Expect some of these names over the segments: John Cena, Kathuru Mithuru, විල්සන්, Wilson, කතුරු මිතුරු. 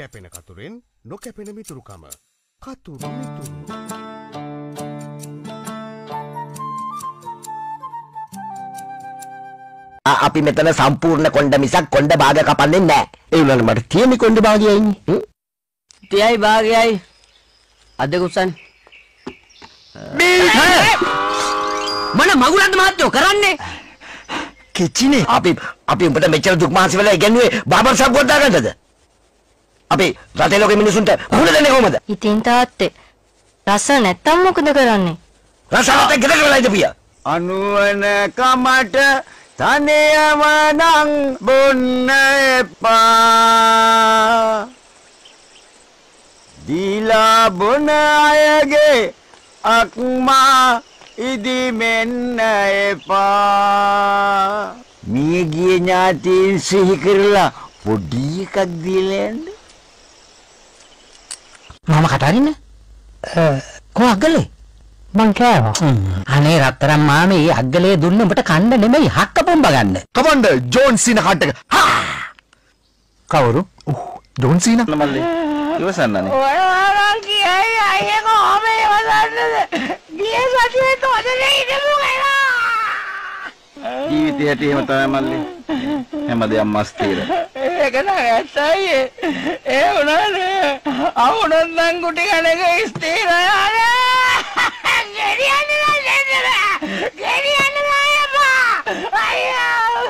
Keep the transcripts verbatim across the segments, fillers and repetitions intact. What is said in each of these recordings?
කැපෙන කතුරෙන් නොකැපෙන මිතුරුකම. කතුරු මිතුරු. අපි මෙතන සම්පූර්ණ කොණ්ඩ මිසක් කොණ්ඩ භාග කපන්නේ නැහැ. ඒ වුණාට මට තියෙන්නේ කොණ්ඩ භාගයයි. තියයි භාගයයි. අද කුසන්. මන මගුලන්ද මාත්‍යෝ කරන්නේ? කිචිනේ අපි අපි උඹට මෙච්චර දුක් මහන්සි වෙලා ඉගෙනුවේ බාබර් ෂොප් ගොඩ දාගන්නද? අපි රටේ ලෝකෙ මිනිසුන්ට මුණ දෙන්නේ කොහමද? ඉතින් තාත්තේ රස නැත්තම් මොකද කරන්නේ? රස නැත්නම් ගෙදර වෙලා ඉඳපිය. අනුවන කමට තනියම නම් බොන්න එපා. දීලා බොන අයගේ අක්මා ඉදි මෙන්න එපා. මිය ගිය ඥාතීන් සිහි කරලා පොඩි එකක් දීලා යන්න. මම කතාරින්නේ? කොහොම අග්ගලේ? මං කෑවා. අනේ රත්තරන් මාමේ අග්ගලේ දුන්න උඹට කන්න නෙමෙයි හක්ක පොම්බ ගන්න. කමන්ඩ ජෝන් සීනා කට් එක. හා! කවුරු? Oh John Cena. මල්ලි. ඉවසන්නනේ. ඔයාලා කියයි අයියෝ කොහොම ඉවසන්නද? ගියේ සතියේ තොදලේ ඉඳපු ගලා. ජීවිතයට එහෙම තමයි මල්ලි. හැමදේම මස්තිර. ඒක නෑ ඇත්තයි. ඒ උනානේ. අවුනන් නම් කුටි ගණක ස්ථිර ආනේ. ගෙරියන්න නෑ. ගෙරියන්න නෑ අපා. අයියෝ.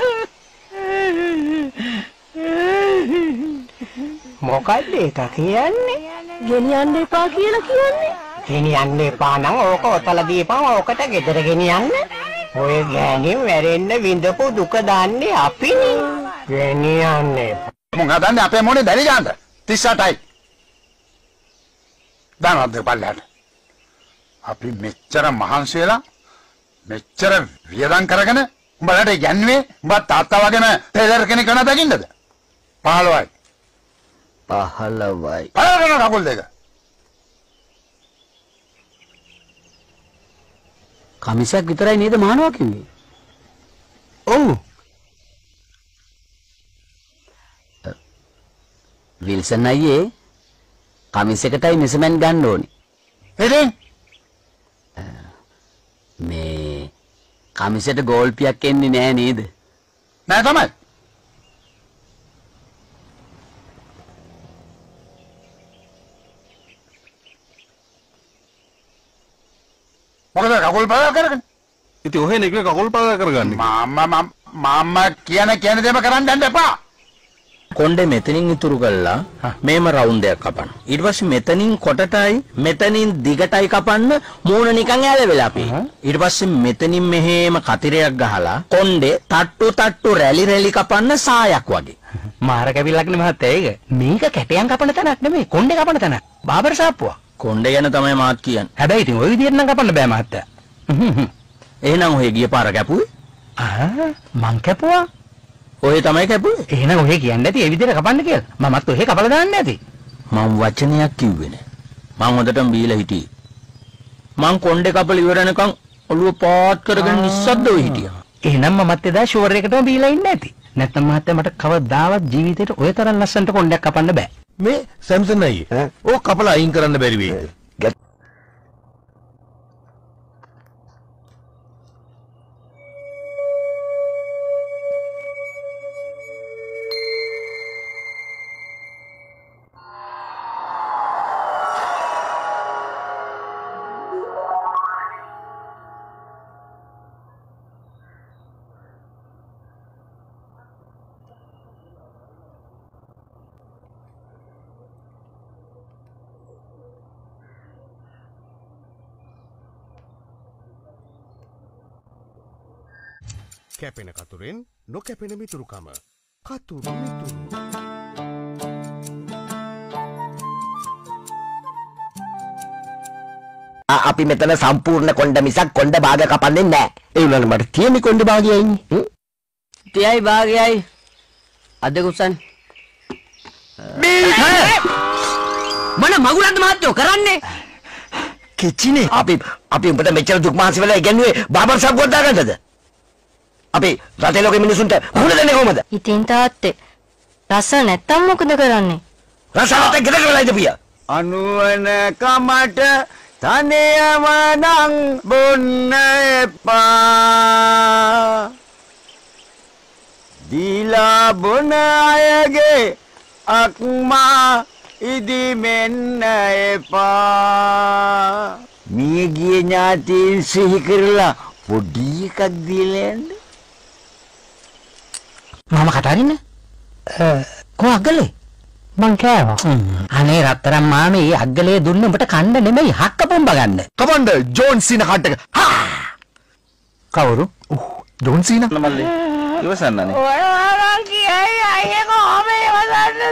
මොකක්ද ඒක කියන්නේ? ගෙනියන්න එපා කියලා කියන්නේ? ගෙනියන්න එපා නම් ඕක ඔතල දීපන් ඕකට ගෙදර ගෙනියන්න. ඔය ගෑණි මැරෙන්න විඳපු දුක දාන්නේ අපිනේ. ගෙනියන්නේ. මොකද හදන්නේ අපේ මොනේ දැලි ගන්නද? තිස් අටයි. දානවද බලන්න. අපි මෙච්චර මහන්සි වෙලා මෙච්චර වියදම් කරගෙන උඹලට යන්නේ උඹ තාත්තා වගේම ටේලර් කෙනෙක් වෙනවා දකින්නද? පහළොවයි. පහළොවයි. පහළොවන කකුල් දෙක. කමිසයක් විතරයි නේද මහනවා කිව්වේ? ඔව්. විල්සන් අයියේ කමිස එකටයි මෙසමන් ගන්න ඕනේ. එදෙන් මේ කමිසෙට ගෝල්පියක් එන්නේ නැහැ නේද? නෑ තමයි. මොකද කකුල් පාවා කරගන්නේ? ඉතින් ඔහෙ නෙක කකුල් පාවා කරගන්නේ. මාමා මාමා කියන කියන දේම කරන් යන්න එපා. කොණ්ඩේ මෙතනින් ඉතුරු කරලා මේම රවුන්ඩ් එකක් කපන්න. ඊට පස්සේ මෙතනින් කොටටයි මෙතනින් දිගටයි කපන්න මූණ නිකන් ඇලවෙලා අපි. ඊට පස්සේ මෙතනින් මෙහෙම කතිරයක් ගහලා කොණ්ඩේ තට්ටු තට්ටු රැලි රැලි කපන්න සායක් වගේ. මාර කැවිල්ලක් නෙමෙයි මහත්තයා ඒක. මේක කැටයන් කපන තැනක් නෙමෙයි කොණ්ඩේ කපන තැන. බාබර් ෂාප්පුවා. කොණ්ඩේ යන තමයි මාත් කියන්නේ. හැබැයි ඉතින් ওই විදියට නම් කපන්න බෑ මහත්තයා. එහෙනම් ඔය ගිය පාර කැපුවේ? ආ මං කැපුවා. ඔය තමයි කැපුවේ. එහෙනම් ඔය කියන්නේ නැති ඒ විදියට කපන්න කියලා. මමත් ඔය කපලා දාන්න ඇති. මං වචනයක් කිව්වේ නෑ. මං හොඳටම බීලා හිටියේ. මං කොණ්ඩේ කපලා ඉවරනකම් ඔළුව පාත් කරගෙන නිස්සද්දව හිටියා. එහෙනම් මමත් එදා ෂුවර් එකටම බීලා ඉන්න ඇති. නැත්නම් මහත්තයා මට කවදාවත් ජීවිතේට ඔය තරම් ලස්සනට කොණ්ඩයක් කපන්න බෑ. මේ සැම්සන් අයියේ ඕ කපලා අයින් කරන්න බැරි වෙයි. කැපෙන කතුරෙන් නොකැපෙන මිතුරුකම. කතුරු මිතුරු. අපි මෙතන සම්පූර්ණ කොණ්ඩ මිසක් කොණ්ඩ භාග කපන්නේ නැහැ. ඒ වුණාට මට තියෙන්නේ කොණ්ඩ භාගයයි. තියයි භාගයයි. අද කුසන්. මන මගුලන්ද මාත්‍යෝ කරන්නේ? කිචිනේ. අපි අපි උඹට මෙච්චර දුක් මහන්සි වෙලා ඉගෙනුවේ බාබර් ෂොප් ගොඩ දාගන්නද? අපි රටේ ලෝකෙ මිනිසුන්ට මුණ දෙන්නේ කොහමද? ඉතින් තාත්තේ රස නැත්තම් මොකද කරන්නේ? Rasanya kita kembali aja pia. Anuane kamada tania manang bunepa. Dila bunayage akma idi mennepa. Miyagi nyatin sihi kerla podi kak dilen. Mama katarin ya, kau agale, bang kaya apa? Aneh rata-rata mama ini agale dulu bete kanda nih, mei hak kapun bagan deh. Kapun deh, John Cena kata, ha! Kau orang, uh, John Cena. Nama le, itu sana nih. Orang kia ya, ayah kau apa ya masalahnya?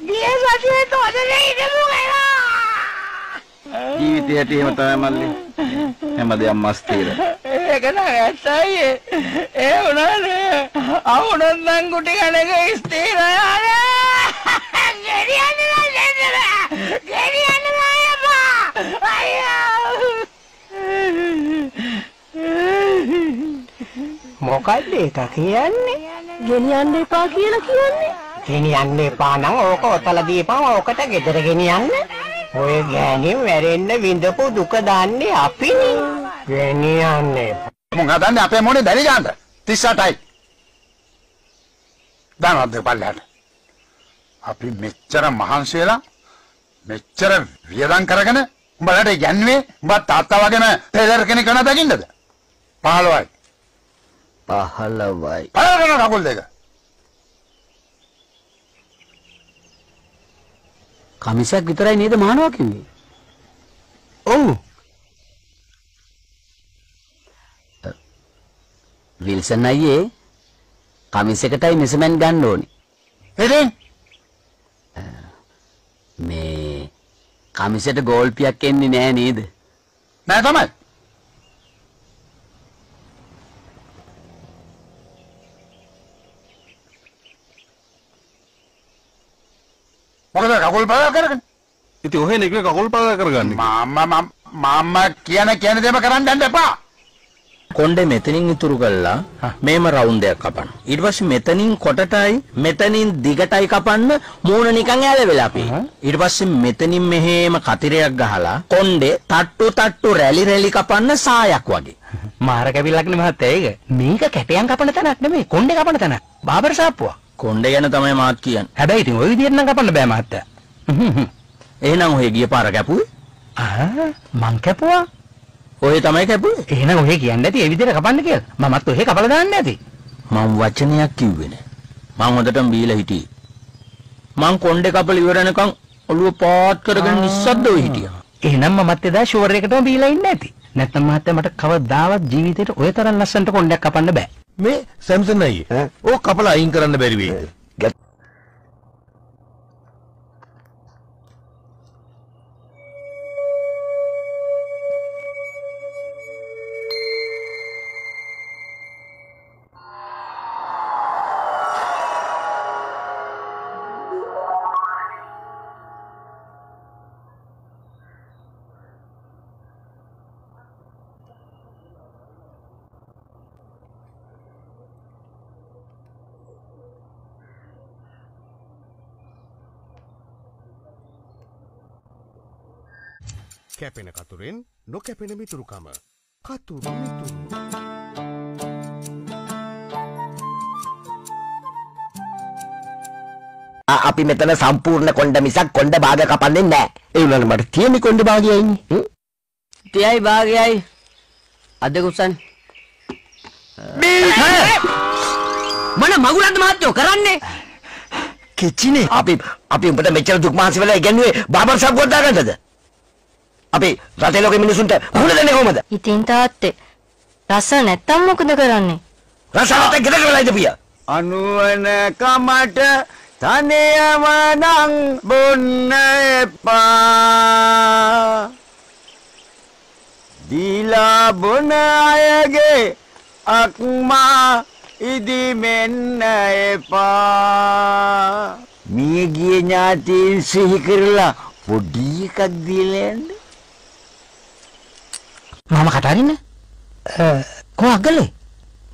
Dia satu itu aja nih, dia bukan lah. Ini hati-hati sama teman le, sama dia mesti lah. Eh kenapa saya? Eh orang le. Aku nonton kutingan ke istirahat. Gerian lah, gerian lah ya pak. Ayo. Mau kade kakian nih? Gerian deh pagi lah kian nih. Gerian deh panang, oh kau telah di pang, oh kata kita gerian nih. Oh gerian merenda window ku duka dan nih api nih. Gerian nih. Mungkin nih apa yang mau nih dari jangan? Tisa tay. Dan ada balasan. Api mecara mahansela, mecara viadang keragane, balade janwe, bat tata wagane, teler kene kana daging dada. Pahalwai, pahalwai, pahalwai kana rakul dega. Kamisa kitara ini itu manuwa kini. Oh, Wilson aye. Kami seketai misalnya gando nih, hehehe. Me, kami seketai gold piak kendi nih nih deh. Nah, sama. Makanya kakul pada kerjakan. Itu oh ini kakul pada kerjakan. Mama, mama, mama, kiana kiana dia makan dan apa? Konde metanin itu rugallah, memang round deh kapan. Itu pas metanin kota tay, metanin diga tay kapan, muna nikangnya ada belapi. Itu pas metanin mehe makatiriak gahala, konde tatu tatu rally rally kapan saya kuagi. Mahar kebilak nih mahatega, mika keteang kapan tanah, demi konde kapan tanah, babar sapua. Konde ya nta memang mahat kian. Ada itu, itu dia nang kapan lebih mahat. Eh nang hegi para kepu? Ah, mang kepua? ඔය තමයි කැපුවේ. එහෙනම් ඔය කියන්නේ නැති ඒ විදිහට කපන්න කියලා. මමත් ඔය කපලා දාන්න නැති. මම වචනයක් කිව්වේ නෑ. මම හොඳටම බීලා හිටියේ. මං කොණ්ඩේ කපලා ඉවරනකම් ඔළුව පාත් කරගෙන නිස්සද්දව හිටියා. එහෙනම් මමත් එදා ෂුවර් එකටම බීලා ඉන්නේ නැති. නැත්නම් මහත්තයා මට කවදාවත් ජීවිතේට ඔය තරම් ලස්සනට කොණ්ඩයක් කපන්න බෑ. මේ සැම්සන් අයියේ. ඕක කපලා අයින් කරන්න බැරි වෙයි. කැපෙන කතුරෙන් නොකැපෙන මිතුරුකම කතුරු මිතුරු අපි මෙතන සම්පූර්ණ කොණ්ඩ මිසක් කොණ්ඩ භාග කපන්නේ නැහැ. ඒ වුණාට මට තියෙන්නේ කොණ්ඩ භාගයයිනේ. තියයි භාගයයි. අද කුසන්. මොන මගුලක්ද මහත්තයෝ කරන්නේ? කිචිනේ. අපි අපි උඹට මෙච්චර දුක් මහන්සි වෙලා ඉගෙනුවේ බාබර් ෂොප් ගොඩ දාගන්නද? අපි රටේ ලෝකෙ මිනිසුන්ට මුහුණ දෙන්නේ කොහමද? ඉතින් තාත්තේ රස නැත්තම් මොකද කරන්නේ? රස නැත්නම් ගෙදර වෙලායිද පියා? අනුවන කමට තනියම නම් බොන්න එපා. දීලා බොන අයගේ අක්මා ඉදි මෙන්න එපා. මියගිය ඥාතීන් සිහි කරලා පොඩි එකක් දීලෙන්න. Mama katarin ya, kau agale,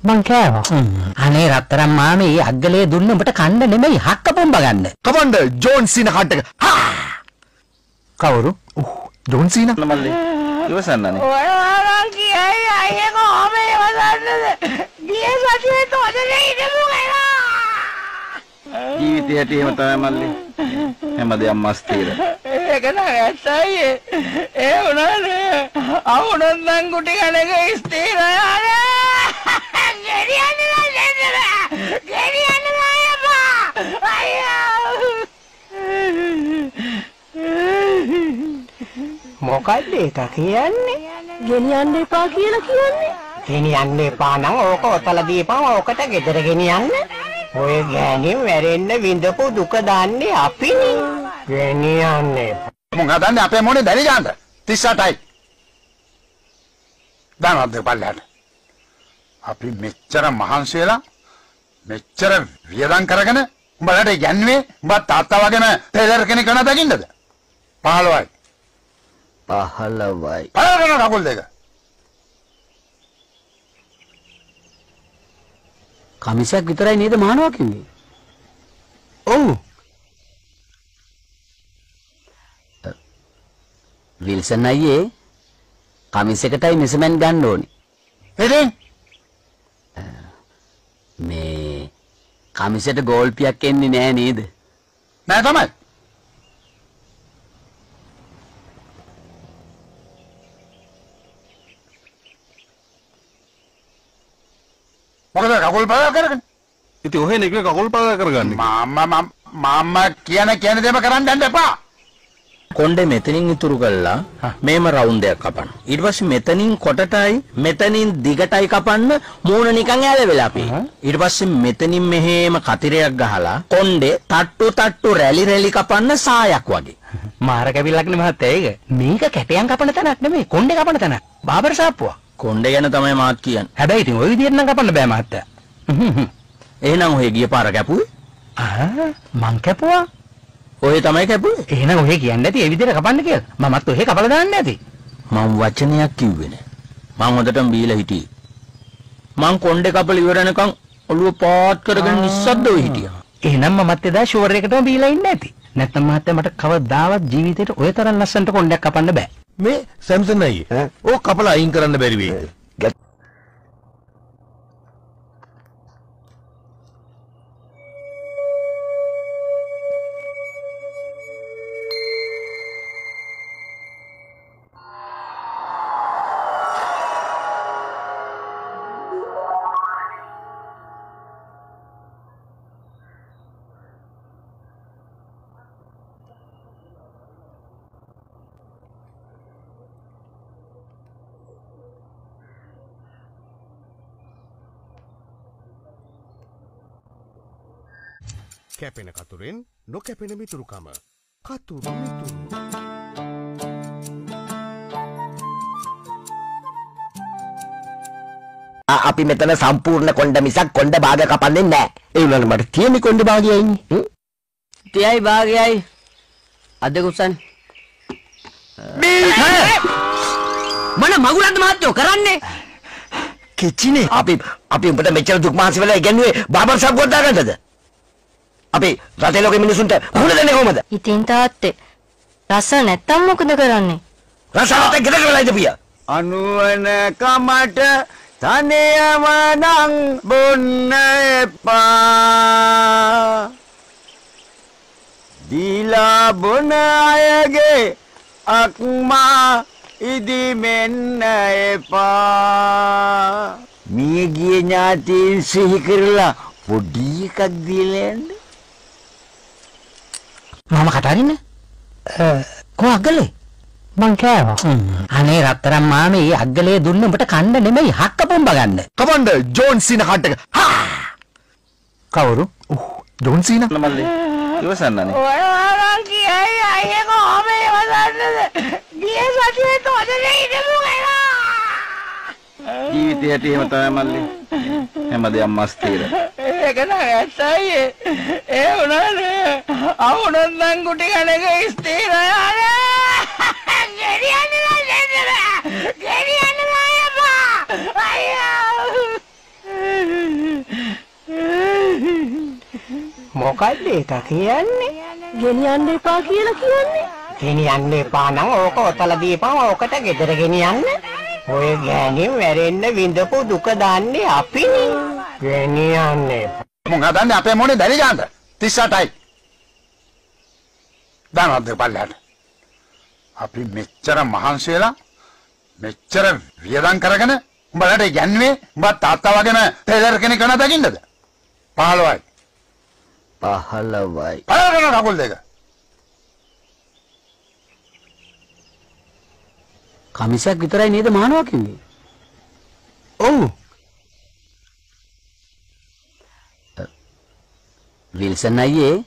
Bang kaya hmm. Ane rata mami agale dulu mata kanda nemai hakka pun bagan deh. Commander John Cena hatta ha. Kauru, uh, John Cena. Namanya, itu sana nih. Orang kia ya, ini kok apa ya masalahnya? Dia satu itu ada lagi itu bukan lah. Gitu hati mata mali, emang dia mastir. Eh kenapa saya? Eh orang deh, aku nonton kutingan aja istir ada. Gerian lah, gerian lah ya pak. Mokad eta kiyanne geniyanne epa kiyala kiyanne geniyanne epa nan oka otala dipawa okata gedara geniyanne oy gani merenna windapu duka danne apini geniyanne munga danne ape mone dari ganda tisatai danadde ballada api mechchara mahansela mechchara viyadan karagena umbalata yanne umba taatta wagena tailor kenek kana daginnada pahalawai pahalawai pahalawai kakul deka kamisyak vitarai neda mahanawa kinne oh Wilson ayye kamisekatai measurement ganna one eden me kamiseta golpiyak enne naha neda naha thamai Makanya kakul pada kerjakan. Itu heh negeri kakul pada kerjakan. Mama, mama, mama, kiana kiana dia makanan dan apa? Konde metaning itu rugallah, memang round deh kapan. Itu pasti metaning kota tay, metaning diga tay kapan, mau nikangnya ada belapi. Itu pasti metaning mehe makatire aggahala. Konde tatu tatu rally rally kapan, saya kuagi. Maharaja bilang nih mahatega, mika kepiang kapan tanah, nih konde kapan tanah, babar siapa? Konde yana tamai maat kiyan. Habai ting woi diyan nang kapan lebay maat ta. Eh nang woi giya para kapu. Ah, mang kapu ah. Woi tamai kapu. Eh nang woi kiyan nati evi dira kapan kiyan. Mamat tuh he kapal daan nati. Mang wacanya kiwe ne. Mang odatam bila hiti. Mang konde kapal iwara ne kang olu pot keragan nisad do hiti. Eh nang mamat teda shuwari ketam bila in nati. Netam maat te matak kawat dawat jiwi te woi taran lasan to konde kapan lebay. Me Samson nahi hai, oh kapal aing karan beri bi. Kepena katurin, no kepena mituru kama, katuru mituru. Api metana sampurna konda misak konda bahagia kapan deh nggak? Eh ulang nomor tiga nih konda bahagia ini. Tiai bahagia, ada kusan. Mana maguran temat yo kerane? Kecil nih. Api api yang pada mecer duk masih bela ikan gue, babar sab konda kan saja. Api rata loke minisunta, muda dan ekonomi. Itu entah apa, rasa neta mau kuda kerana. Rasa neta kita kerana itu biar. Anu ane kamat, tania manang bunepa, dila bunayage akma idi menepa. Megi nyatin sih kerla, budi kag dilen. Mama katarin, kau agale, bang kaya. Ane rata mami agale dulu mata kanda nemai hakka pun bagan deh. Commander John Cena hatta ha. Kauru, uh, John Cena. Namanya, itu sana nih. Orang kia ya, ini kok apa ya masalahnya? Dia satu itu ada lagi itu bukan lah. Gitu hati mata mali, emang dia mastir. Eh kenapa saya? Eh orang deh. Aku nonton kutingan aja istir ada. Gerian lah, gerian lah ya pak. Ayo. මොකයිද ඒක කියන්නේ? ගෙනියන්න එපා කියලා කියන්නේ. ගෙනියන්න එපා නම් ඕක ඔතල දීපම ඕකට ගෙදර ගෙනියන්න. ඔය ගෑණි මැරෙන්න විඳපු දුක දාන්නේ අපිනේ. ගෙනියන්න එපා. මොකද හදන්නේ අපේ මොනේ දැලි ගන්නද? තිස් අටයි. දානවත් දෙපළට. අපි මෙච්චර මහන්සි වෙලා මෙච්චර වියදම් කරගෙන උඹලට යන්නේ උඹ තාත්තා වගේම ටේලර් කෙනෙක් වෙනවා දකින්නද? පහළොවයි. පහළවයි. පහළවන නගුල් දෙක. කමිසයක් විතරයි නේද මහනවා කිව්වේ? ඔව්. විල්සන් අයියේ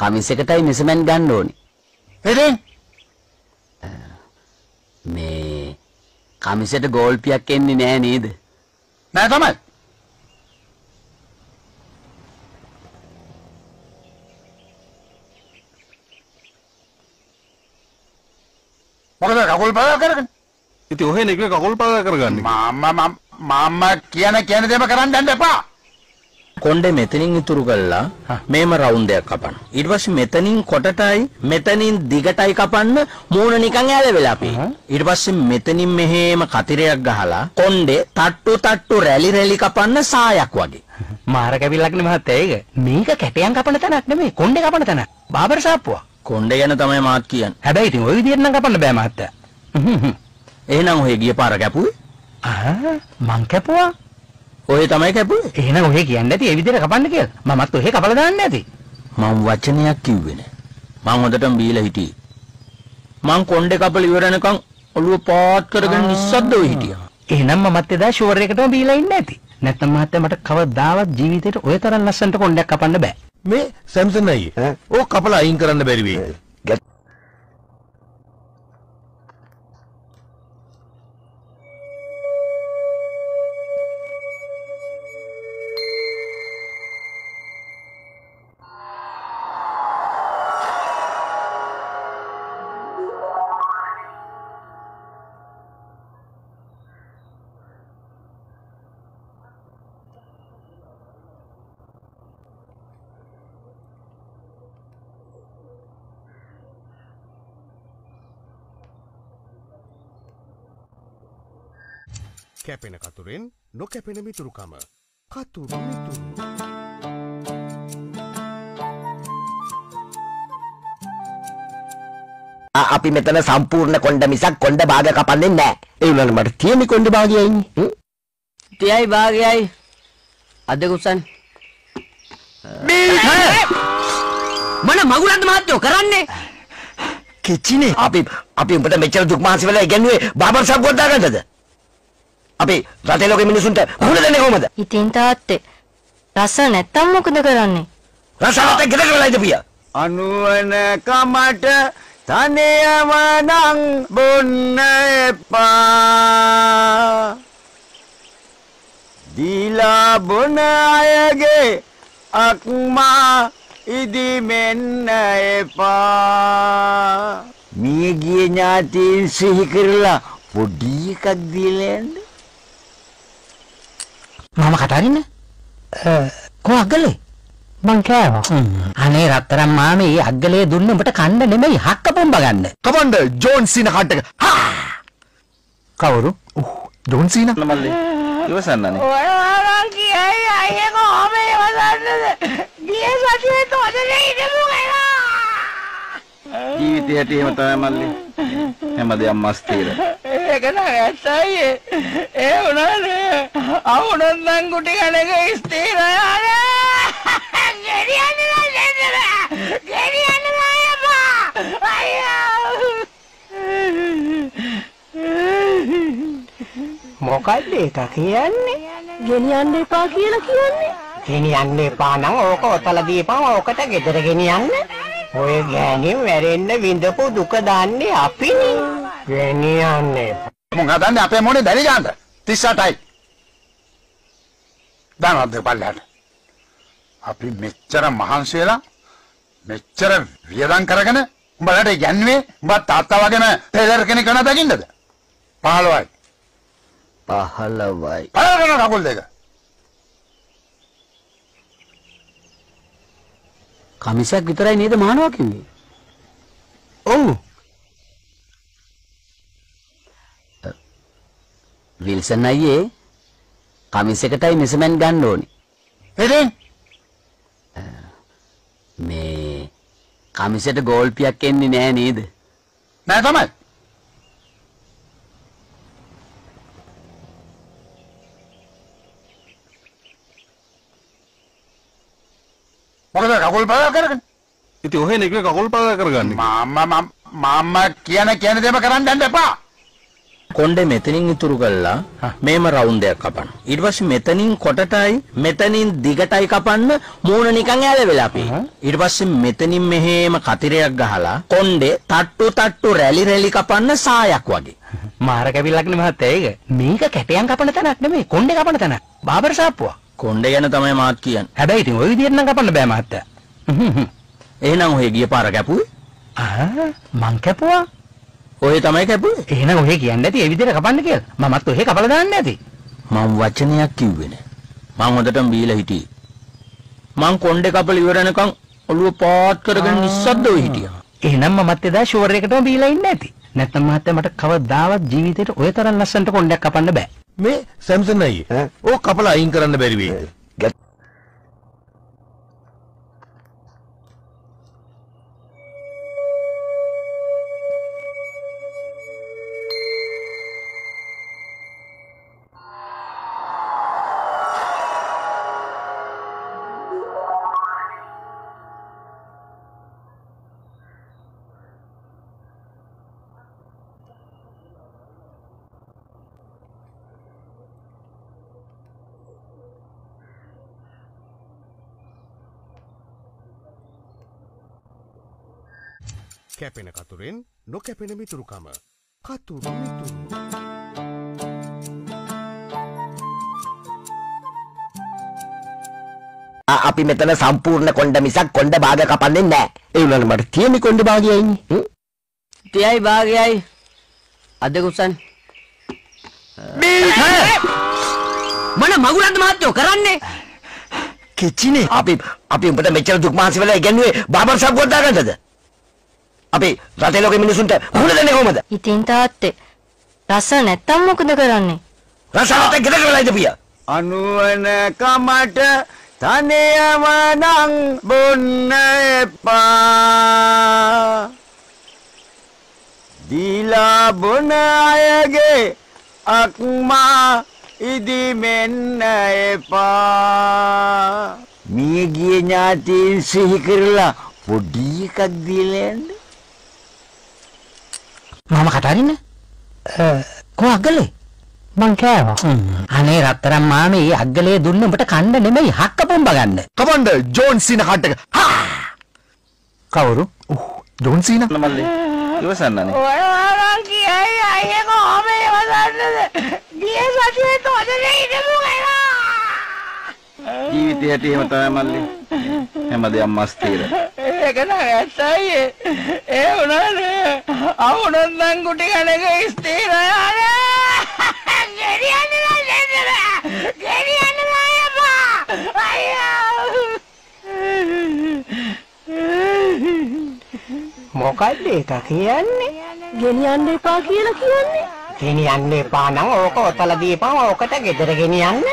කමිසයකටයි මෙසමන් ගන්න ඕනේ. එදෙන් මේ කමිසයට ගෝල්පියක් එන්නේ නැහැ නේද? නෑ තමයි. මොකද කකුල් පාවා කරගන්නේ? ඉතින් ඔහෙ නේ කිව්වේ කකුල් පාවා කරගන්නේ. මාමා මාමා කියන කියන දේම කරන් යන්න එපා. කොණ්ඩේ මෙතනින් ඉතුරු කළා මේම රවුන්ඩ් එකක් කපන්න. ඊට පස්සේ මෙතනින් කොටටයි මෙතනින් දිගටයි කපන්න මූණ නිකන් ඇලවෙලා අපි. ඊට පස්සේ මෙතනින් මෙහෙම කතිරයක් ගහලා කොණ්ඩේ තට්ටු තට්ටු රැලි රැලි කපන්න සායක් වගේ. මාර කැවිල්ලක් නේ මහත්තයා ඒක. මේක කැටයන් කපන තැනක් නෙමෙයි කොණ්ඩේ කපන තැන. බාබර් ශාප්පුවක්. කොණ්ඩේ යන තමයි මාත් කියන්නේ. හැබැයි ඉතින් ওই විදියට නම් කපන්න බෑ මහත්තයා. එහෙනම් ඔය ගිය පාර කැපුවේ? ආ මං කැපුවා. ඔය තමයි කැපුවේ. එහෙනම් ඔය කියන්නේ නැති ඒ විදියට කපන්න කියලා. මමත් ඔය කපලා දාන්න ඇති. මං වචනයක් කිව්වේ නෑ. මං හොඳටම බීලා හිටියේ. මං කොණ්ඩේ කපලා ඉවර වෙනකන් ඔළුව පාත් කරගෙන නිස්සද්දව හිටියා. එහෙනම් මමත් එදා ෂුවර් එකටම බීලා ඉන්නේ නැති. නැත්තම් මහත්තයා මට කවදාවත් ජීවිතේට ඔය තරම් ලස්සනට කොණ්ඩයක් කපන්න බෑ. මේ සැම්සන් අයියේ ඕ කපලා අයින් කරන්න බැරි වෙයි. Kepena katurin, no kepena mituru kama. Katuru mituru. Api metana sampurna konda misak konda bahagia kapan nene. Eh, ulang nomor tiya nih konda bahagia ini. Tiya bahagia ini. Ada kusan. Bisa. Mana magulan tuh mahatyo karan nih. Kecil nih. Api api umpatan mecer duk mahasiswa lagi genwe babar sab konda kan saja. අපි රටේ ලෝකෙ මිනිසුන්ට මුණ දෙන්නේ කොහමද? ඉතින් තාත්තේ රස නැත්තම් මොකද කරන්නේ? රස නැත්නම් ගෙදර වෙලායිද පියා? අනුවන කමට තනියම නම් බොන්න එපා. දීලා බොන අයගේ අක්මා ඉදිමෙන්න එපා. මිය ගිය ඥාතීන් සිහි කරලා පොඩි එකක් දීලා යන්න. Mama katarin eh kok agale bang kaya ane rattaram mama e agale dunne ubata kanna nemei hakka pomba ganna kapanna John Cena kattaka ha kawuru John Cena namalle iwasannane oya oya kiyai ayye kohome iwasanne giye satye todale idemu gena ජීවිතේ හැටි එහෙම තමයි මල්ලි හැමදේම මස්තිර ඒක නෑ ඇත්තයි ඒ උනානේ අවුනන් නම් කුටි ගණක ස්ථිර යන්නේ ගෙරියන්නේ නෑ ගෙරියන්නේ නෑ බා අයියෝ මොකයිද ඒක කියන්නේ ගෙනියන්න එපා කියලා කියන්නේ ගෙනියන්න එපා නම් ඕක ඔතල දීපම ඕකට ගෙදර ගෙනියන්න ඔය ගෑණි මැරෙන්න විඳපු දුක දාන්නේ අපිනේ. ගෙනියන්න එපා. මොකද හදන්නේ අපේ මොනේ දැලි ගන්නද? තිස් අටයි. දානවත් දෙපළට. අපි මෙච්චර මහන්සි වෙලා මෙච්චර වියදම් කරගෙන උඹලට යන්නේ උඹ තාත්තා වගේම ටේලර් කෙනෙක් වෙනවා දකින්නද? පහළොවයි. පහළොවයි. පහළොවන නගුල් දෙක. කමිසයක් විතරයි නේද මහනවා කිව්වේ? ඔව්. විල්සන් අයියේ කමිසයකටයි මෙසමන් ගන්න ඕනේ. එහෙනම් මේ කමිසයට ගෝල්පියක් එන්නේ නැහැ නේද? නෑ තමයි. Orang kakul parah kan? Itu hanya nih kakul parah kan? Mama, mama, mama, kiana kiana dia makanan dan apa? Konde metanin itu rugallah, memang round dia kapan? Itu pasti metanin kota tay, metanin diga tay kapan? Mau nikangnya ada belapi. Itu pasti metanin mehe makatireak gahala. Konde tatu tatu rally rally kapan? Saya kuagi. Maharaja bilang nih mahatega. Mika keteang kapan tanah? Nih konde kapan tanah? Babar siapa? Konde yana tamai mahat kiyan. Habai itin oy widiyata nan kapanna bæ mahatta. Ehenam ohe giya para kæpuwe. Ah, man kæpuwa. Ohe tamai kæpuwe. Ehenam ohe kiyanne næti e widiyata kapanna kiyala. Mamath ohe kapala danne næti. Man wacanayak kiwwe næ. Man hondatam biyila hitiye. Man konde kapala iwara nakan oluwa paath karagan nissaddawa hitiya. Ehenam mamath eda shore ekatama biyila inne æti. Næththam mahatta mata kavadawat jeevithayata oy taram lassanta kondeyak kapanna bæ. Me Samson nahi. Oh kapala ayin karanna beri wi. Kepena katurin, no kepena mituru kama. Katuru mituru. Api metana sampurna konda misak konda bahagia kapan nene. Eh, ulan mati tiani konda bahagia ini. Tiai bahagia. Ada urusan. Bil. Mana magulan matyo karanne. Kecine. Api api umpata mecara duk mahasi wala igenwe babar sab konda kan tada. Api rata loke minusunte mula dene komada itin taatte rasa naththam mokada karanne rasa naththam gedara wala idapiya anuwana kamata thaneyama nan bonna epa dila bona ayage akma idi menna epa miye giye nyatin sihi karala podi ekak dilenne Mama katarinne? Eh, ko aggale? Man kæwa. Ane ratharam mama e aggale dunne ubata kanna nemei hakka pomba ganna. Commander John Cena kattaka. Ha! Kawuru? Oh, John Cena. Namalle. Iwasannane. Oya kiyai ayye ko home iwasanne. Diye sathiye todane idemu gena. ජීවිතේ හැටි එහෙම තමයි මල්ලි හැමදේම මස්තිර ඒක නෑ ඇත්තයි ඒ උනානේ අවුනන් නම් කුටි කනක ස්ථිර ආනේ ගෙරියන්නේ නෑ ගෙරියන්නේ නෑ අප්පා අයියෝ මොකද ඒක කියන්නේ ගෙනියන්න එපා කියලා කියන්නේ ගෙනියන්න එපා නම් ඕක ඔතල දීපන් ඕකට ගෙදර ගෙනියන්න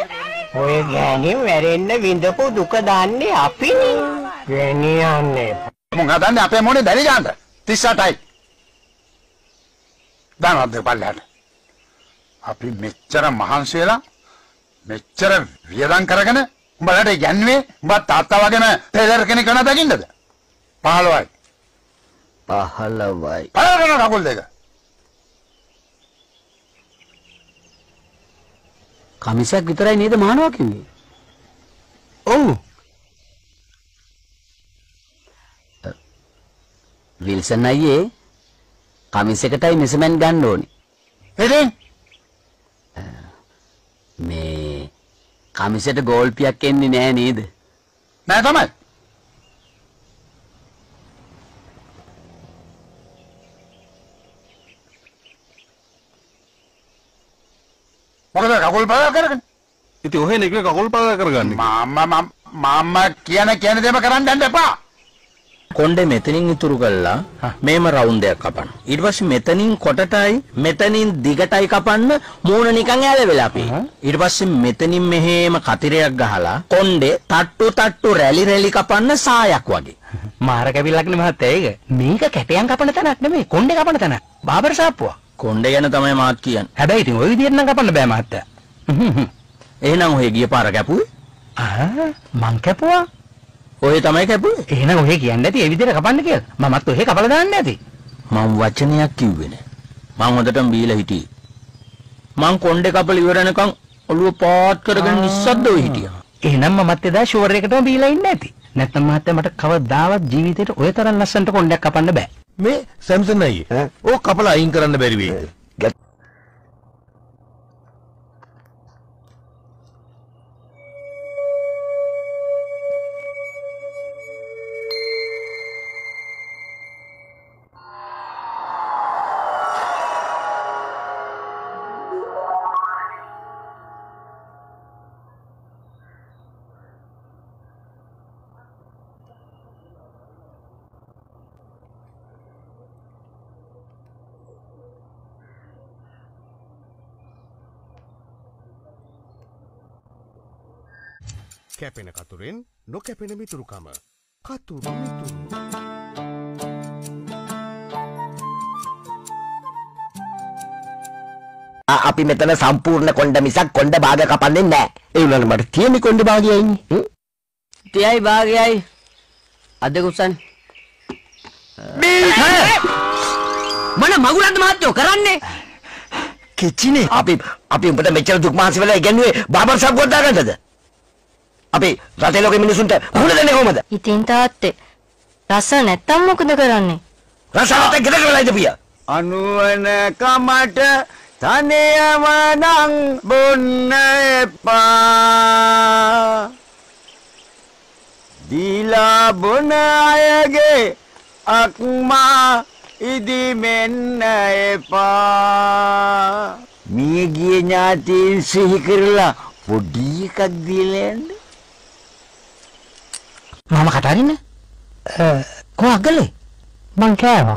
Oye gani merenna windapu duka danne api ni gani anne munga danne ape mone dari ganda tisatai dana de ballada api mechchara mahansela mechchara viyadan karagena umbalata yanne umba taatta wagena trailer kene kana daginnada pahalawai pahalawai pahalana kakul deka කමිසයක් විතරයි නේද මහනවා කිව්වේ. ඔව්. විල්සන් අයියේ කමිසයකටයි මෙසමන් ගන්න ඕනේ. එහෙනම් මේ කමිසයට ගෝල්පියක් එන්නේ නැහැ නේද? නෑ තමයි. Orang kakul parah kan? Itu hanya nih kakul parah kan? Mama, mama, mama, kiana kiana dia makanan dan apa? konde methinin ituru galla mema round deyak kapan. ඊට පස්සේ මෙතනින් කොටටයි මෙතනින් දිගටයි කපන්න මූණ නිකන් ඈල වෙලා අපි. ඊට පස්සේ මෙතනින් මෙහෙම කතිරයක් ගහලා කොණ්ඩේ තට්ටු තට්ටු රැලි රැලි කපන්න සායක් වගේ. මාර කැපිල්ලක්නේ මහත්තයා ඒක. මේක කැටයන් කපන තැනක් නෙමෙයි කොණ්ඩේ කපන තැන. බාබර් ශාප්පුවා. කොණ්ඩේ යන තමයි මාත් කියන්නේ. හැබැයි ඉතින් ওই විදියට නම් කපන්න බෑ මහත්තයා. එහෙනම් ඔය ගිය පාර කැපුවේ? ආ මං කැපුවා. ඔය තමයි කැපුවේ. එහෙනම් ඔය කියන්නේ නැති ඒ විදිහට කපන්න කියලා. මමත් ඔය කපලා දාන්න නැති. මම වචනයක් කිව්වේ නෑ. මම හොඳටම බීලා හිටියේ. මං කොණ්ඩේ කපලා ඉවරනකම් ඔළුව පාත් කරගෙන ඉස්සද්දෝ හිටියා. එහෙනම් මමත් එදා ෂුවර් එකටම බීලා ඉන්නේ නැති. නැත්නම් මහත්තයා මට කවදාවත් ජීවිතේට ඔය තරම් ලස්සනට කොණ්ඩයක් කපන්න බෑ. මේ සැම්සන් අයියේ. ඕ කපලා අයින් කරන්න බැරි වෙයි. Kepena katurin, no kepena mituru kama, katuru mituru. Api metana sampurna konda misak konda bahaga kapanin na. Eh ulang mar, tiya ni konda bahagia ini. Tiya bahagia ini. Ada kusan. Bisa. Mana maguran temat yo karanne. Kecine. Api api umpata mecer duk mahasi vela igenwe babar sab konda ganda. අපි රටේ ලෝකෙ මිනිසුන්ට මුහුණ දෙන්නේ කොහමද? ඉතින් තාත්තේ රස නැත්තම් මොකද කරන්නේ? රසවත් ගෙදර වලයිද පියා? අනුවන කමට තනියම නම් බොන්න එපා. දීලා බොන අයගේ අක්මා ඉදිමෙන්න එපා. මිය ගිය ඥාතීන් සිහි කරලා පොඩි එකක් දීලා යන්න. Mama katarin eh ko agale man kawa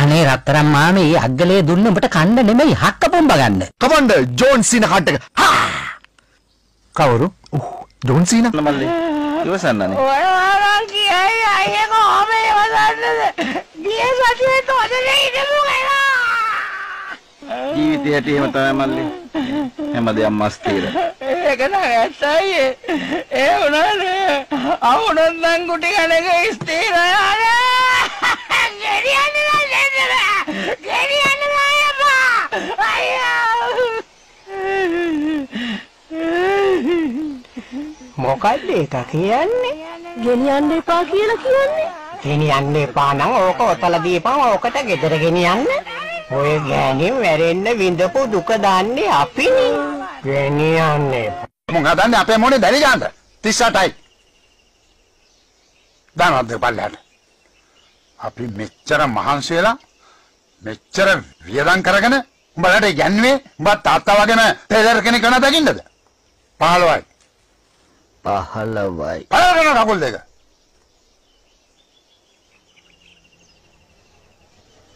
ane ratharam mama e agale dunna ubata kanna nemei hakka pomba ganna commander John Cena cut එක ha kawuru John Cena namalle iwasanna ne oya kiyai aye ko ome iwasanna diye satye to adane idemu gaya ජීවිතේ හැටි එහෙම තමයි මල්ලේ හැමදේම මස්තිර ඒක නෑ ඇත්තයි ඒ උනානේ අවුනන් නම් කුටි ගණක ස්ථිරය ගෙරියන්න නෑ ගෙරියන්න නෑ බා අයියෝ මොකක්ද ඒක කියන්නේ ගෙනියන්න එපා කියලා කියන්නේ ගෙනියන්න එපා නම් ඕක ඔතල දීපන් ඕකට ගෙදර ගෙනියන්න ඔය ගෑණින් වැරෙන්න විඳපු දුක දාන්නේ අපිනේ. ගෙනියන්නේ. මොකද දාන්නේ අපේ මොනේ දැලි ගන්නද? තිස් අටයි. දානවද බලන්න. අපි මෙච්චර මහන්සි වෙලා මෙච්චර වියදම් කරගෙන උඹලට යන්නේ උඹ තාත්තා වගේම ටේලර් කෙනෙක් වෙනවා දකින්නද? පහළොවයි. පහළොවයි. පහළොවන කකුල් දෙක.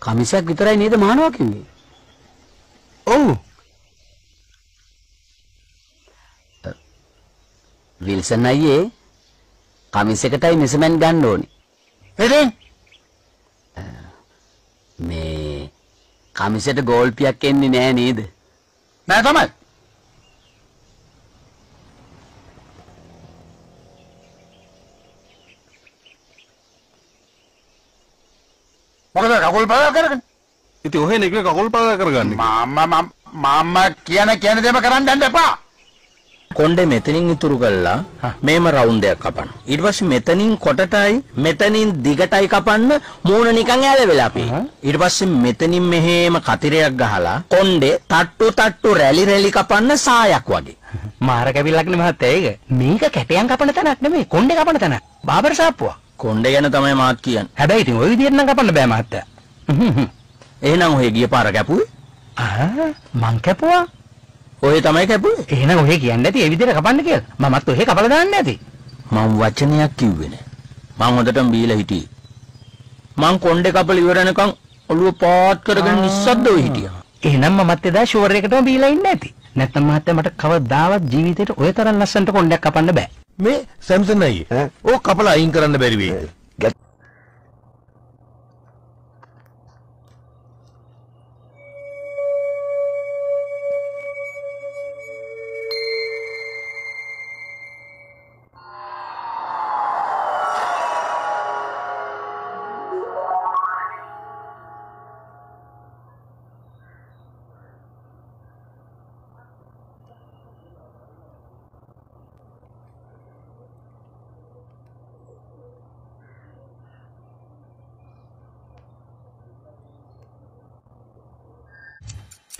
කමිසයක් විතරයි නේද මහනවා කිව්වේ. ඔව්. විල්සන් අයියේ කමිස එකටයි මෙසමන් ගන්න ඕනේ. එදෙන් මේ කමිසෙට ගෝල්පියක් එන්නේ නැහැ නේද? නෑ තමයි. මොකද කකුල් පාවා කරගන්නේ? ඉතින් ඔහෙ නේ කකුල් පාවා කරගන්නේ. මාමා මාමා කියන කියන දේම කරන්න යන්න එපා. කොණ්ඩේ මෙතනින් ඉතුරු කළා මේම රවුන්ඩ් එකක් කපන්න. ඊට පස්සේ මෙතනින් කොටටයි මෙතනින් දිගටයි කපන්න මූණ නිකන් ඈල වෙලා අපි. ඊට පස්සේ මෙතනින් මෙහෙම කතිරයක් ගහලා කොණ්ඩේ තට්ටු තට්ටු රැලි රැලි කපන්න සායක් වගේ. මාර කැපිල්ලක් නේ මහත්තයා ඒක. මේක කැටයන් කපන තැනක් නෙමෙයි කොණ්ඩේ කපන තැන. බාබර් ශාප්පුවා. කොණ්ඩේ යන තමයි මාත් කියන්නේ. හැබැයි ඉතින් ওই විදියට නම් කපන්න බෑ මහත්තයා. එහෙනම් ඔය ගිය පාර කැපුවේ? ආ මං කැපුවා. ඔය තමයි කැපුවේ. එහෙනම් ඔය කියන්නේ නැති ඒ විදියට කපන්න කියලා. මමත් ඔය කපලා දාන්න නැති. මම වචනයක් කිව්වේ නෑ. මම හොඳටම බීලා හිටියේ. මං කොණ්ඩේ කපල ඉවර වෙනකන් ඔළුව පාත් කරගෙන නිස්සද්දව හිටියා. එහෙනම් මමත් එදා ෂුවර් එකටම බීලා ඉන්නේ නැති. නැත්තම් මහත්තයා මට කවදාවත් ජීවිතේට ඔය තරම් ලස්සනට කොණ්ඩයක් කපන්න බෑ. මේ සැම්සන් අයියේ ඕක කපලා අයින් කරන්න බැරි වෙයි.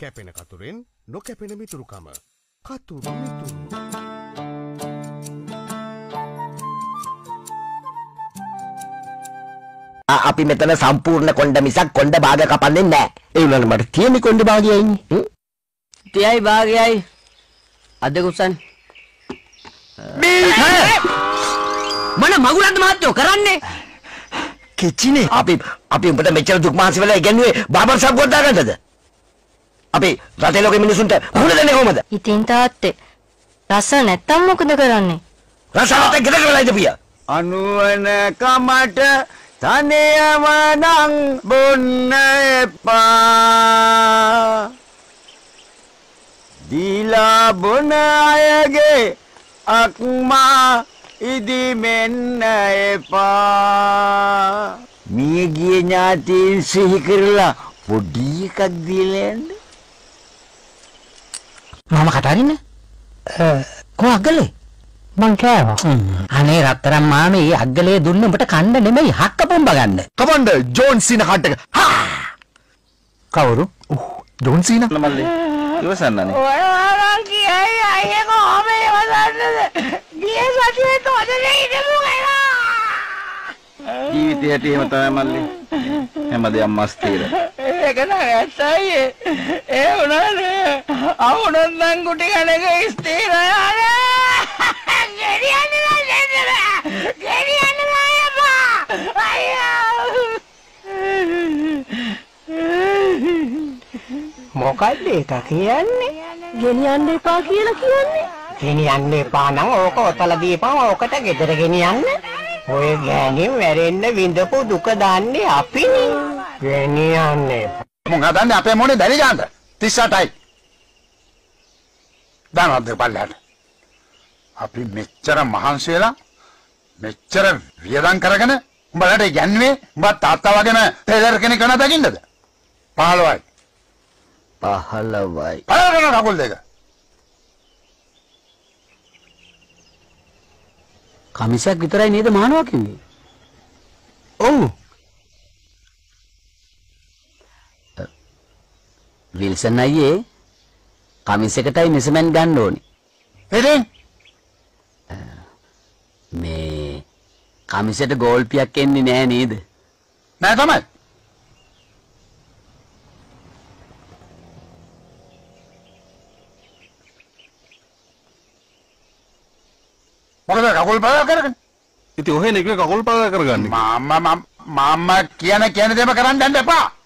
Kepena katurin, no kepena mituru kama. Katuru mituru. Api metana sampurna konda misak konda bahagia kapan nene. Eh, ulang nomor tiga nih konda bahagia ini. Tiai bahagia ini. Ada kusan. Mana magulan tuh mahatyo karan nih. Kecil nih. Api api umpatan mecer duk mahasiswa lagi genwe babar sab gua dagan saja. Api rata loke minisunta muna dene komada itin taatte rasa naththam mokada karanne rasa naththam geda gela ida piya anuwana kamata thaneyama nan bonna epa dila bona ayage akma idi menna epa miye giye nyathin sihi karala podi ekak dilenne Mama katarin ya, kok agale? Bang kaya kok? Aneh rata-rata mama ini agale dulu mbak kanda nih mbak hak kapun baganda. Kapun deh, John Cena kata. Ha! Kau rup? Uh, John Cena. Lama deh. Dua sana nih. Orang kia ya, ayah kok apa ya masalahnya? Dia satu itu aja nih ini bukan lah. Iya, tiap tiap mata emang deh, emang dia mesti lah. Eh, kenapa saya? Eh, orang deh. Aku nonton kutingan itu istirahat ada. Gerian lah, gerian, gerian lah ya pak. Ayo. Mau kali kakian nih, gerian deh pak kira kian nih. Gerian deh pak nang, oh kau terlebih pak, oh kata kita gerian nih. Oh gerian, merenda window ku duka dan nih api nih. Gerian nih. Mungkin ada apa yang mau nih dari jangan tisah tay. Danau deh balad, api mecara mahansela, mecara viadang keragane, balad eh janwe, bal tata wagane, teler kene kana daging deh, pahalway, pahalway, pahalway kana nakul dega. Kamisya kita ini itu manuak ini, oh, Wilson aye. Kami seketai mesemen gando nih. Hei, me kami sete gol piak kendi nih nih ide. Nah, sama. Makanya kagul pada kerjakan. Itu oh ini kagak kagul pada kerjakan. Mama, mama, mama kian kian deh makanan dan deh pak.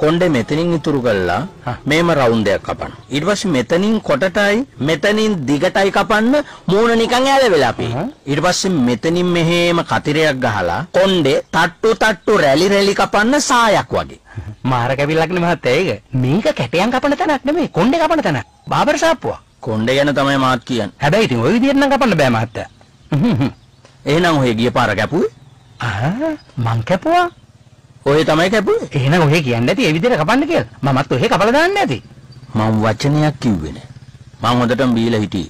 කොණ්ඩේ මෙතනින් ඉතුරු කළා මේම round එකක් කපන්න. ඊට පස්සේ මෙතනින් කොටටයි මෙතනින් දිගටයි කපන්න මූණ නිකන් ඇලවෙලා අපි. ඊට පස්සේ මෙතනින් මෙහෙම කතිරයක් ගහලා කොණ්ඩේ තට්ටු තට්ටු රැලි රැලි කපන්න සායක් වගේ. මාර කැවිල්ලක් නේ මහත්තයා ඒක. මේක කැටයන් කපන තැනක් නෙමෙයි කොණ්ඩේ කපන තැන. බාබර් ශාප්පුවා. කොණ්ඩේ ගැන තමයි මාත් කියන්නේ. හැබැයි ඉතින් ওই විදියට නම් කපන්න බෑ මහත්තයා. එහෙනම් ඔය ගිය පාර කැපුවේ? ආ මං කැපුවා. ඔය තමයි කැපුවේ. එහෙනම් ඔය කියන්නේ නැති ඒ විදිහට කපන්න කියලා. මමත් ඔය කපලා දාන්න නැති. මම වචනයක් කිව්වේ නෑ. මම හොඳටම බීලා හිටියේ.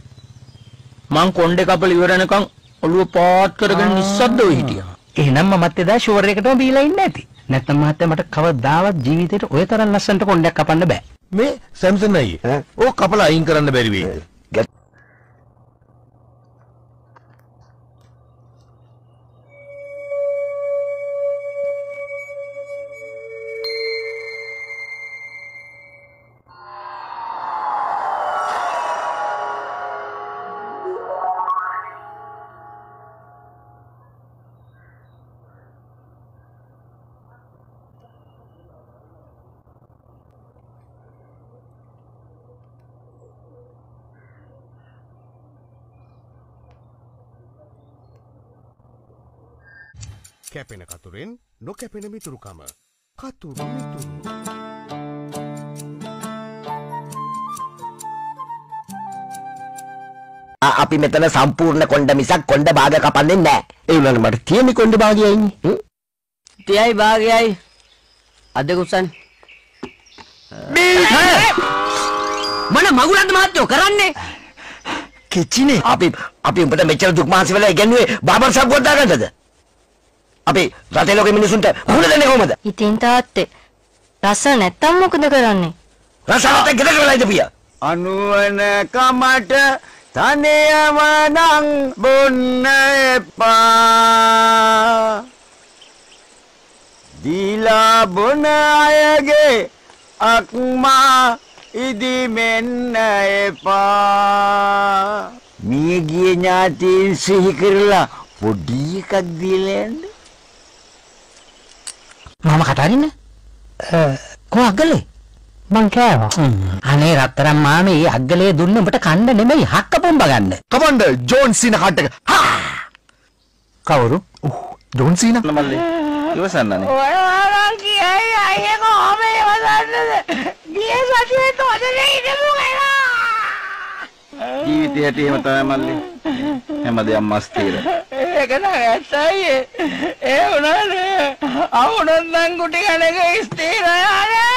මං කොණ්ඩේ කපල ඉවර වෙනකන් ඔළුව පාත් කරගෙන නිස්සද්දව හිටියා. එහෙනම් මමත් එදා ෂුවර් එකටම බීලා ඉන්නේ නැති. නැත්තම් මහත්තයා මට කවදාවත් ජීවිතේට ඔය තරම් ලස්සනට කොණ්ඩයක් කපන්න බෑ. මේ සැම්සන් අයියේ. ඕක කපලා අයින් කරන්න බැරි වෙයි. කැපෙන කතුරෙන් නොකැපෙන මිතුරුකම. කතුරු මිතුරු. Api metana sampurna konda misak konda bahaga kapanne naha. ඒ වුණාට මට තියෙන්නේ කොණ්ඩ භාගයයිනේ. තියයි භාගයයි. අද කුසන්. මන මගුලන්ද මහත්තයෝ කරන්නේ? කිචිනේ. අපි අපි උඹට මෙච්චර දුක් මහන්සි වෙලා ඉගෙනුවේ බාබර් ෂොප් එකක් දාගන්නද? අපි රටේ ලෝකෙ මිනිසුන්ට මුහුණ දෙන්නේ කොහමද? ඉතින් තාත්තේ රස නැත්තම් මොකද කරන්නේ? රස නැත්තම් ගෙදර වෙලා ඉඳපියා. අනුවන කමට තනියම නම් බොන්න එපා. දීලා බොන අයගේ අක්මා ඉදිමෙන්න එපා. මිය ගිය ඥාතීන් සිහි කරලා පොඩි එකක් දීලා යන්න. මම කටහරින්න? කොහොගලේ? මං කෑවා. අනේ රත්තරන් මාමේ මේ අග්ගලේ දුන්න උඹට කන්න නෙමෙයි හක්ක පොම්බ ගන්න. කමන්ඩ ජෝන් සීනා කට් එක. කවුරු? John Cena. මල්ලි. ඉවසන්නනේ. ඔය ආරං කියයි අයියේ කොහොමද ඉවසන්නද? ගියේ සතියේ තොදලේ ඉඳපු ගලා. ජීවිතේ හැටි එහෙම තමයි මල්ලි. හැමදේම මස්තිර. ඒක නෑ ඇත්තයි. ඒ උනානේ. අවුනන්දන් කුටි ගණක ස්ථිරයි ආනේ.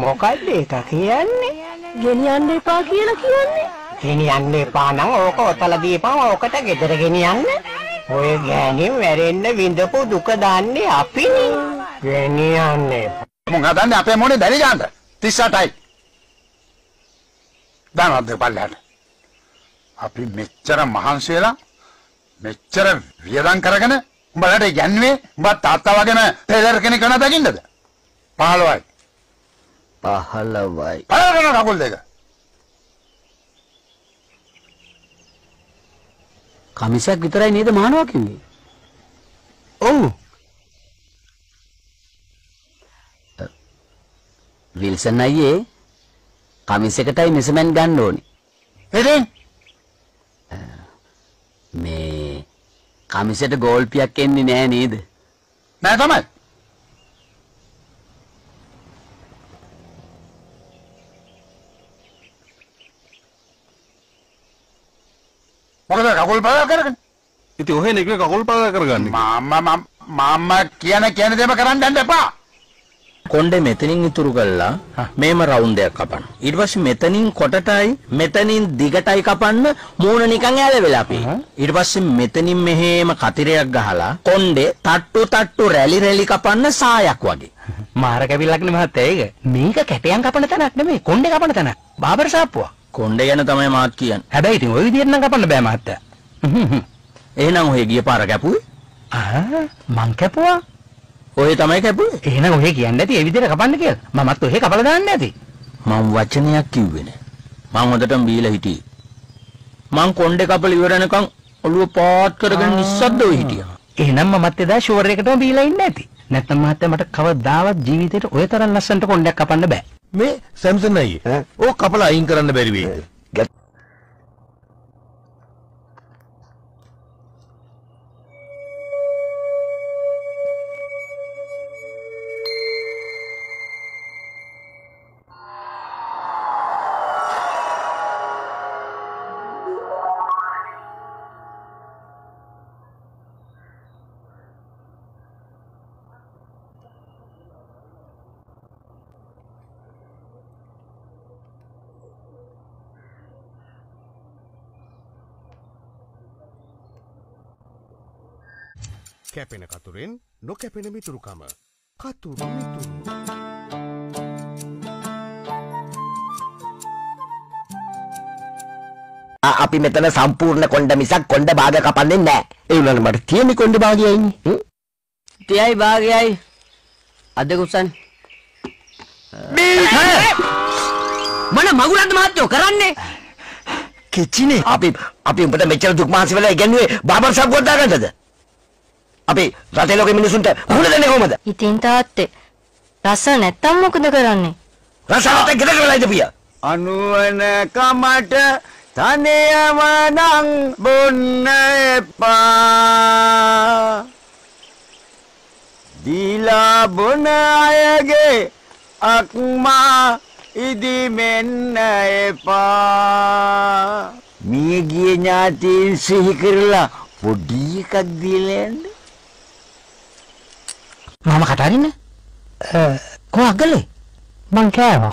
මොකක්ද ඒක කියන්නේ? ගෙනියන්න එපා කියලා කියන්නේ? ගෙනියන්න එපා නම් ඕක ඔතල දීපන් ඕකට ගෙදර ගෙනියන්න. ඔය ගෑණි මැරෙන්න විඳපු දුක දාන්නේ අපිනේ. ගෙනියන්න එපා. මොකද දන්නේ අපේ මොනේ බැරි ගන්නද? තිස් අටයි. දානවද බලන්න. අපි මෙච්චර මහන්සි වෙලා මෙච්චර වියදම් කරගෙන උඹලට යන්නේ උඹ තාත්තා වගේම ටේලර් කෙනෙක් වෙනවා දකින්නද? පහළොවයි. පහළොවයි. පහළොවන කකුල් දෙක. කමිසයක් විතරයි නේද මහනවා කිව්වේ? ඔව්. විල්සන් අයියේ කමිසයකටයි මෙසමන් ගන්න ඕනේ. එදේ මේ කමිසෙට ගෝල්පියක් එන්නේ නෑ නේද? නෑ තමයි. මොකද කකුල් පාවා කරගන්නේ? ඉතින් ඔහෙ නෙකේ කකුල් පාවා කරගන්නේ. මම මම කියන කියන දේම කරන් දැන් එපා. කොණ්ඩේ මෙතනින් ඉතුරු කළා මේම රවුන්ඩ් එකක් කපන්න. ඊට පස්සේ මෙතනින් කොටටයි මෙතනින් දිගටයි කපන්න මූණ නිකන් ඇල වෙලා අපි. ඊට පස්සේ මෙතනින් මෙහෙම කතිරයක් ගහලා කොණ්ඩේ තට්ටු තට්ටු රැලි රැලි කපන්න සායක් වගේ. මාර කැපිල්ලක්නේ මහත්තයා ඒක. මේක කැටයන් කපන තැනක් නෙමෙයි කොණ්ඩේ කපන තැනක්. බාබර් ෂාප්පුවා. කොණ්ඩේ යන තමයි මාත් කියන්නේ. හැබැයි ඉතින් ওই විදියට නම් කපන්න බෑ මහත්තයා. එහෙනම් ඔය ගිය පාර කැපුවේ? ආ මං කැපුවා. ඔය තමයි කැපුවේ. එහෙනම් ඔහෙ කියන්නේ නැති ඒ විදිහට කපන්න කියලා. මමත් ඔහෙ කපලා දාන්න ඇති. මම වචනයක් කිව්වේ නෑ. මම හොඳටම බීලා හිටියේ. මං කොණ්ඩේ කපල ඉවරනකම් ඔළුව පාත් කරගෙන නිස්සද්දව හිටියා. එහෙනම් මමත් එදා ෂුවර් එකටම බීලා ඉන්න ඇති. නැත්නම් මහත්තයා මට කවදාවත් ජීවිතේට ඔය තරම් ලස්සනට කොණ්ඩයක් කපන්න බෑ. මේ සැම්සන් අයියේ ඕ කපලා අයින් කරන්න බැරි වෙයි. කැපෙන කතුරෙන් නොකැපෙන මිතුරුකම. කතුරු මිතුරු. අපි මෙතන සම්පූර්ණ කොණ්ඩ මිසක් කොණ්ඩ භාග කපන්නේ නැහැ. ඒ වුණාට මට තියෙන්නේ කොණ්ඩ භාගයයිනේ. තියයි භාගයයි. අද කුසන්. මන මගුලන්ද මහත්තයෝ කරන්නේ? කිචිනේ. අපි අපි උඹට මෙච්චර දුක් මහන්සි වෙලා ඉගෙනුවේ බාබර් ෂොප් එකක් දාගන්නද? අපි රටේ ලෝකෙ මිනිසුන්ට මුහුණ දෙන්නේ කොහමද? ඉතින් තාත්තේ රස නැත්තම් මොකද කරන්නේ? Rasanya kita kalau aja biar. Anu ane kamada tania manang bunepa. Dila bunayage akma idi mennepa. Miyagi nyati sihikirla podi kagdilen. Mama katarin eh kok agale? Bang kaya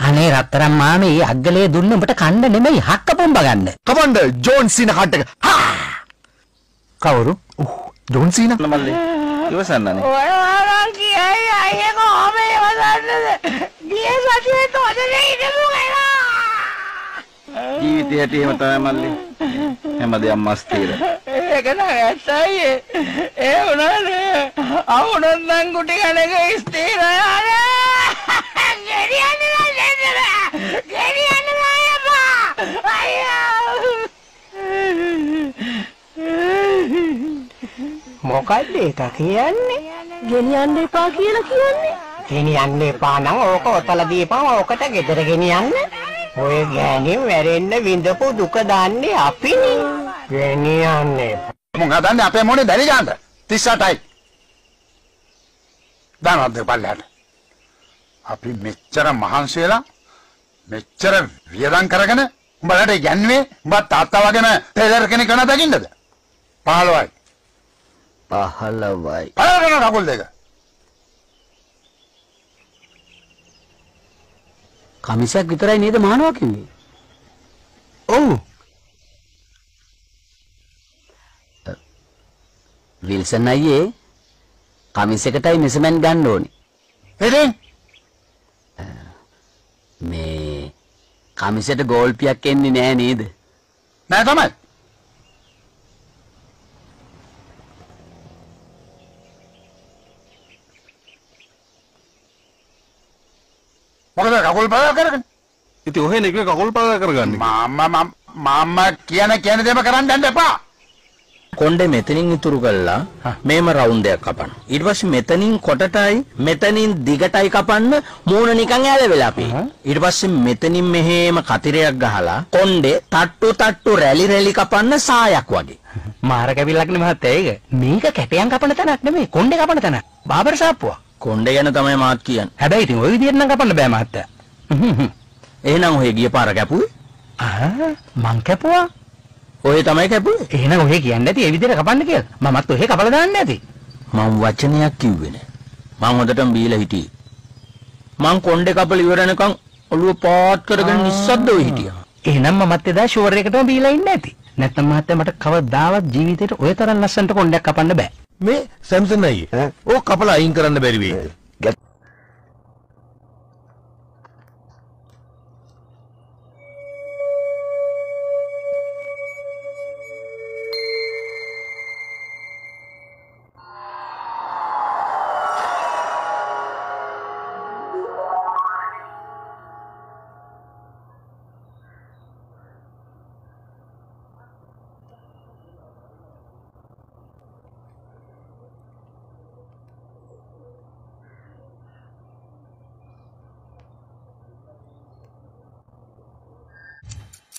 aneh ratara mami agale dunne bata kanda nemai hakka pomba ganne. Commander John Cena kattaka. Ha! Kavuru? Oh, John Cena. Malle. Iwasanna ne. Oya kiyai aye ko ame iwasanna. Diye sathiye toda ne idemu gaila. Jeevithe hati ema thamai malle. Hema de amma sthira. Eka na athaye. E unane. Avunan nan guti ganeka sthira yane. Geriana la lendera. Geriana la ema. Ayo. Mokadda eka kiyanne? Geniyanne epa kiyala kiyanne? Geniyanne epa nan oka otala dipawa okata gedara geniyanne. Oy geni merenna windapu duka danne apine. Geniyanne. Munga danne ape mone dani janna. tisahayi. Danawad ballata. Api mechchara mahansela mechchara viyadan karagena umbalata yannuwe umba taatta wage me tailor kenek wana dakinnada. පහළොවයි පහළොවයි පහළොවයි කකුල් දෙක කමිසයක් විතරයි නේද මහනවා කිව්වේ? ඔව් විල්සන් අයියේ කමිසයකටයි මෙසමන් ගන්න ඕනේ. එතෙන් මේ කමිසයට ගෝල්පියක් එන්නේ නැහැ නේද? නෑ තමයි. මොකද කකුල් පාවා කරගන්නේ? ඉතින් ඔහෙ නේ කිව්වේ කකුල් පාවා කරගන්නේ. මාමා මාමා කියන කියන දේම කරන්න යන්න එපා. කොණ්ඩේ මෙතනින් ඉතුරු කරලා මේම රවුන්ඩ් එකක් කපන්න. ඊට පස්සේ මෙතනින් කොටටයි මෙතනින් දිගටයි කපන්න මූණ නිකන් ඇලවෙලා අපි. ඊට පස්සේ මෙතනින් මෙහෙම කතිරයක් ගහලා කොණ්ඩේ තට්ටු තට්ටු රැලි රැලි කපන්න සායක් වගේ. මාර කැපිල්ලක් නේ මහත්තයා ඒක. මේක කැටයන් කපන තැනක් නෙමෙයි කොණ්ඩේ කපන තැන. බාබර් ශාප්පුවා. කොණ්ඩේ යන තමයි මාත් කියන්නේ. හැබැයි ඉතින් ওই විදියට නම් කපන්න බෑ මහත්තයා. එහෙනම් ඔය ගිය පාර කැපුවේ? ආ මං කැපුවා. ඔය තමයි කැපුවේ. එහෙනම් ඔය කියන්නේ නැති ඒ විදියට කපන්න කියලා. මමත් ඔය කපලා දාන්න ඇති. මං වචනයක් කිව්වේ නෑ. මං හොඳටම බීලා හිටියේ. මං කොණ්ඩේ කපලා ඉවරනකම් ඔළුව පාත් කරගෙන නිස්සද්දව හිටියා. එහෙනම් මමත් එදා ෂුවර් එකටම බීලා ඉන්න ඇති. නැත්නම් මහත්තයා මට කවදාවත් ජීවිතේට ඔය තරම් ලස්සනට කොණ්ඩයක් කපන්න බෑ. මේ සැම්සන් අයියේ ඕ කපලා අයින් කරන්න බැරි වෙයි.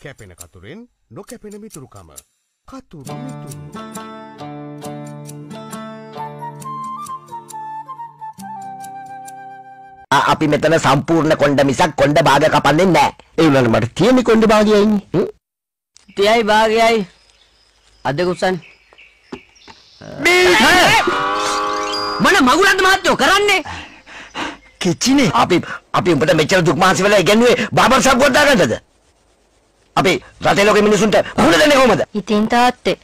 Kepena katurin, no kepena mituru kama. Katuru mituru. Api metana sampurna konda misak konda bahagia kapanin nai. Eh, ulan mara tiyani konda bahagia ini. Tiyai bahagia ini. Adek usan. Bih! Mana magulat mahatyo karanne. Kecine. Api, api umpata mechara duk mahasi wala igenwe babar sahab godda gandada. Api rate loke minusunta guna danne kohomada? Ithin taatte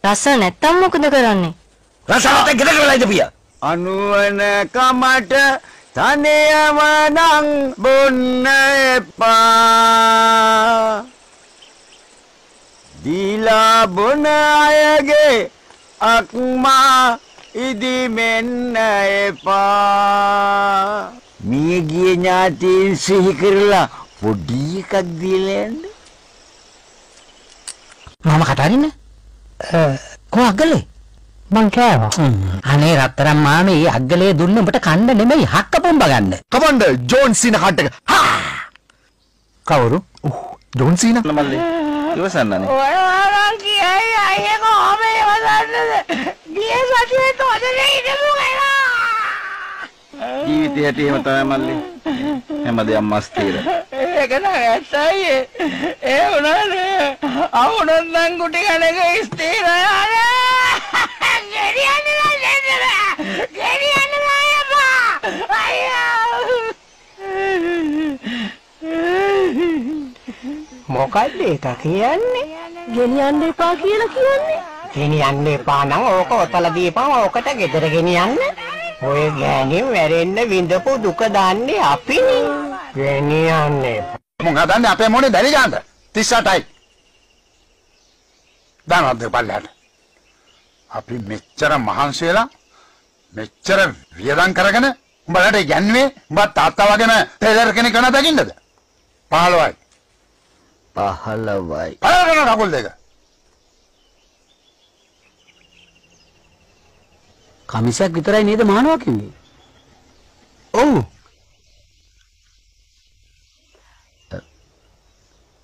rasa නැත්තම් මොකද කරන්නේ? රසාවත් ගෙදර වෙලා ඉඳපියා. අනුවන කමට තනියම නම් බොන්න එපා. දීලා බොන අයගේ අක්මා ඉදි මෙන්න එපා. මියගිය ඥාතීන් සිහි කරලා පොඩි එකක් දීලා යන්න. Mama katarin eh kok agale Bang kaya hmm. Aneh rataran mami agale dulu bata kanda nemai hakka bomba ganda. Commander John Cena kanda. Ha. Kauru? Uh, John Cena. Namalli. Wilson nani. Wala wala kia ya ya ko ame wasan dia satu itu ada lagi dulu kaya. Jiwiti hati hati namalli. Emade ammas tira. Eh kana asai. Eh unane. Au unan nanguti kana ke istira ya. මොකක්ද ඒක කියන්නේ? ගෙනියන්න එපා කියලා කියන්නේ. ගෙනියන්න එපා නම් ඕක ඔතල දීපන් ඕකට ගෙදර ගෙනියන්න. ඔය ගෑණින් වැරෙන්න විඳපු දුක දාන්නේ අපිනේ. ගෙනියන්න එපා. මොන් හදන්නේ අපේ මොනේ දැලි ගන්නද? තිස් අටයි. දානවද බලන්න. අපි මෙච්චර මහන්සි වෙලා මෙච්චර වියදම් කරගෙන උඹලට යන්නේ උඹ තාත්තා වගේම ටේලර් කෙනෙක් වෙනවා දකින්නද? පහළොවයි. පහළොවයි. පහළොවන කකුල් දෙක. කමිසයක් විතරයි නේද මහනවා කිව්වේ? ඔව්.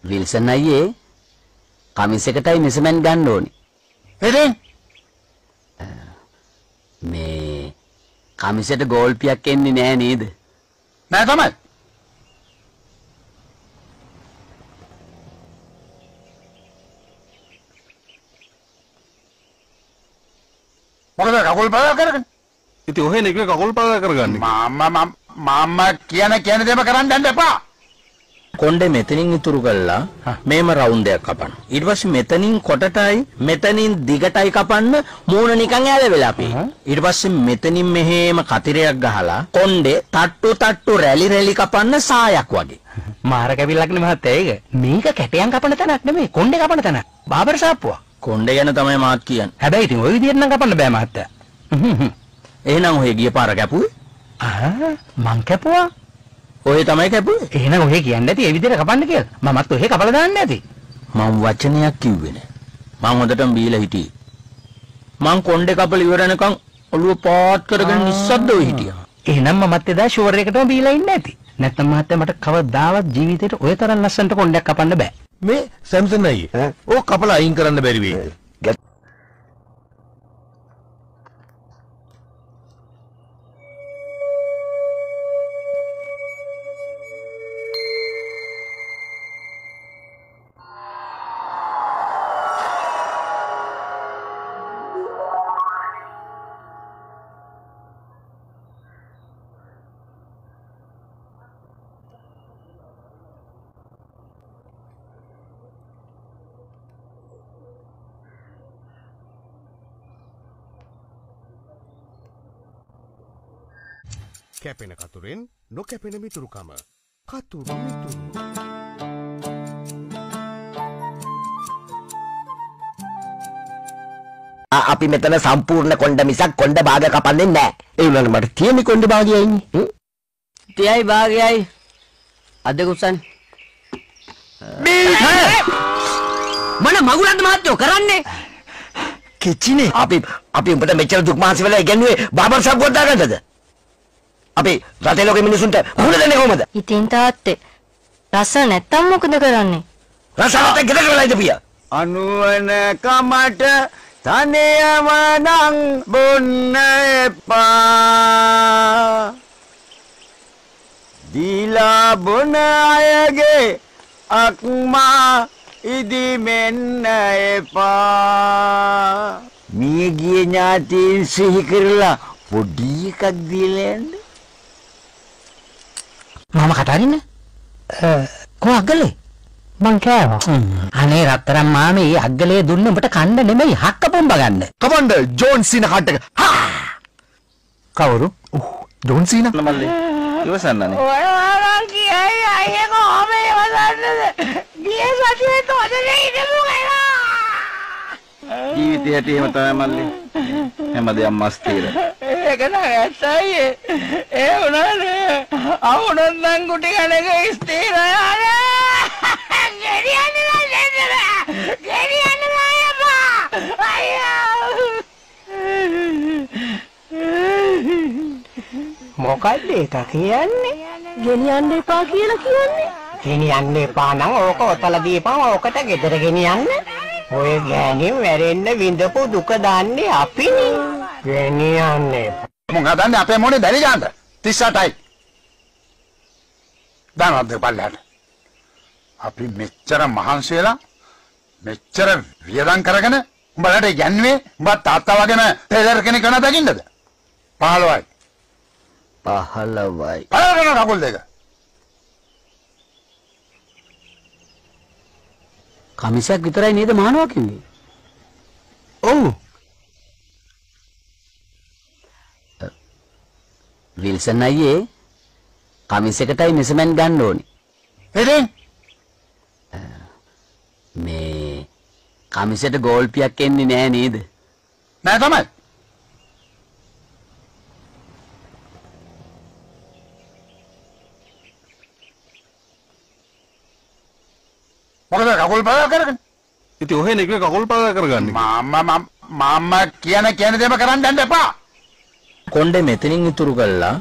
විල්සන් අයියේ කමිස එකටයි මෙසමන් ගන්න ඕනේ. එතෙන් මේ කමිසෙට ගෝල්පියක් එන්නේ නැහැ නේද? නෑ තමයි. මොකද කකුල් පාවා කරගන්නේ? ඉතින් ඔහෙ නේ කිව්වේ කකුල් පාවා කරගන්නේ. මාමා මාමා කියන කියන දේම කරන් දෙන්න එපා. කොණ්ඩේ මෙතනින් ඉතුරු කළා මේම රවුන්ඩ් එකක් කපන්න. ඊට පස්සේ මෙතනින් කොටටයි මෙතනින් දිගටයි කපන්න මූණ නිකන් ඇලවෙලා අපි. ඊට පස්සේ මෙතනින් මෙහෙම කතිරයක් ගහලා කොණ්ඩේ තට්ටු තට්ටු රැලි රැලි කපන්න සායක් වගේ. මාර කැවිල්ලක් නේ මහත්තයා ඒක. මේක කැටයන් කපන තැනක් නෙමෙයි කොණ්ඩේ කපන තැන. බාබර් ශාප්පුවා. කොණ්ඩේ ගැන තමයි මාත් කියන්නේ. හැබැයි ඉතින් ওই විදියට නම් කපන්න බෑ මහත්තයා. එහෙනම් ඔය ගිය පාර කැපුවේ? ආ මං කැපුවා. ඔය තමයි කැපුවේ. එහෙනම් ඔහෙ කියන්නේ නැති ඒ විදිහට කපන්න කියලා. මමත් ඔහෙ කපලා දාන්න ඇති. මම වචනයක් කිව්වේ නෑ. මම හොඳටම බීලා හිටියේ. මං කොණ්ඩේ කපලා ඉවරනකම් ඔළුව පාත් කරගෙන නිස්සද්දව හිටියා. එහෙනම් මමත් එදා ෂුවර් එකටම බීලා ඉන්න ඇති. නැත්නම් මහත්තයා මට කවදාවත් ජීවිතේට ඔය තරම් ලස්සනට කොණ්ඩයක් කපන්න බෑ. මේ සැම්සන් අයියේ ඕක කපලා අයින් කරන්න බැරි වෙයි. Kepena katurin, no kepena mituru kama. Katuru mituru. Api metana sampurna konda misak konda bahagia kapan nene. Eh, ulan mati tiami konda bahagia ini. Tiai bahagia. Ada kusan. Mana magulan matyo karanne. Kecine. Api api umpata mecer duk mahasi wala igenwe babar sab konda kan sada. අපි රටේ ලෝකෙ මිනිසුන්ට මුහුණ දෙන්නේ කොහමද? ඉතින් තාත්තේ රස නැත්තම් මොකද කරන්නේ? රස නැත්නම් ගෙදර වෙලාද පියා? අනුවන කමට තනියම නම් බොන්න එපා. දීලා බොන අයගේ අක්මා ඉදිමෙන්න එපා. මිය ගිය ඥාතීන් සිහි කරලා පොඩි එකක් දීලා යන්න. Mama katarin eh ko agale man kawa ane rattaran mami agale dunnu ubata kanna nemei hakka bomba ganna commander John Cena kattaka ha kawuru uh John Cena namalle iwasanna ne oya wala kiyai ayye ko ame iwasanna diye sathe todale idemu kala ජීවිතේ හැටි එහෙම තමයි මල්ලි. හැමදේම මස්තිර. ඒක නෑ ඇත්තයි. ඒ උනානේ. ආ උනන් නම් කුටි කණක ස්ථිර ආනේ. ගෙරියන්නේ නෑ නේද? ගෙරියන්නේ නෑ බා. අයියෝ. මොකයිද ඒක කියන්නේ? ගෙනියන්න එපා කියලා කියන්නේ. ගෙනියන්න එපා නම් ඕක ඔතල දීපන් ඕකට ගෙදර ගෙනියන්න. ඔය ගෑණි මැරෙන්න විඳපු දුක දාන්නේ අපිනේ. ගෙනියන්න එපා. මොකද දන්නේ අපේ මොනේ බැරි ගන්නද? තිස් අටයි. දානවද බලන්න. අපි මෙච්චර මහන්සි වෙලා මෙච්චර වියදම් කරගෙන උඹලට යන්නේ උඹ තාත්තා වගේම ටේලර් කෙනෙක් වෙනවා දකින්නද? පහළොවයි. පහළොවයි. පහළොවන කකුල් දෙක. කමිසයක් විතරයි නේද මහනවා කිව්වේ? ඔව්. විල්සන් අයියේ කමිසයකටයි මෙසමන් ගන්න ඕනේ. එදේ මේ කමිසෙට ගෝල්පියක් එන්නේ නෑ නේද? නෑ තමයි. මොකද කකුල් පාවා කරගන්නේ? ඉතින් ඔහේ නේ කිව්වේ කකුල් පාවා කරගන්නේ. මම මම කියන කියන දේම කරන් දැන් එපා. කොණ්ඩේ මෙතනින් ඉතුරු කරලා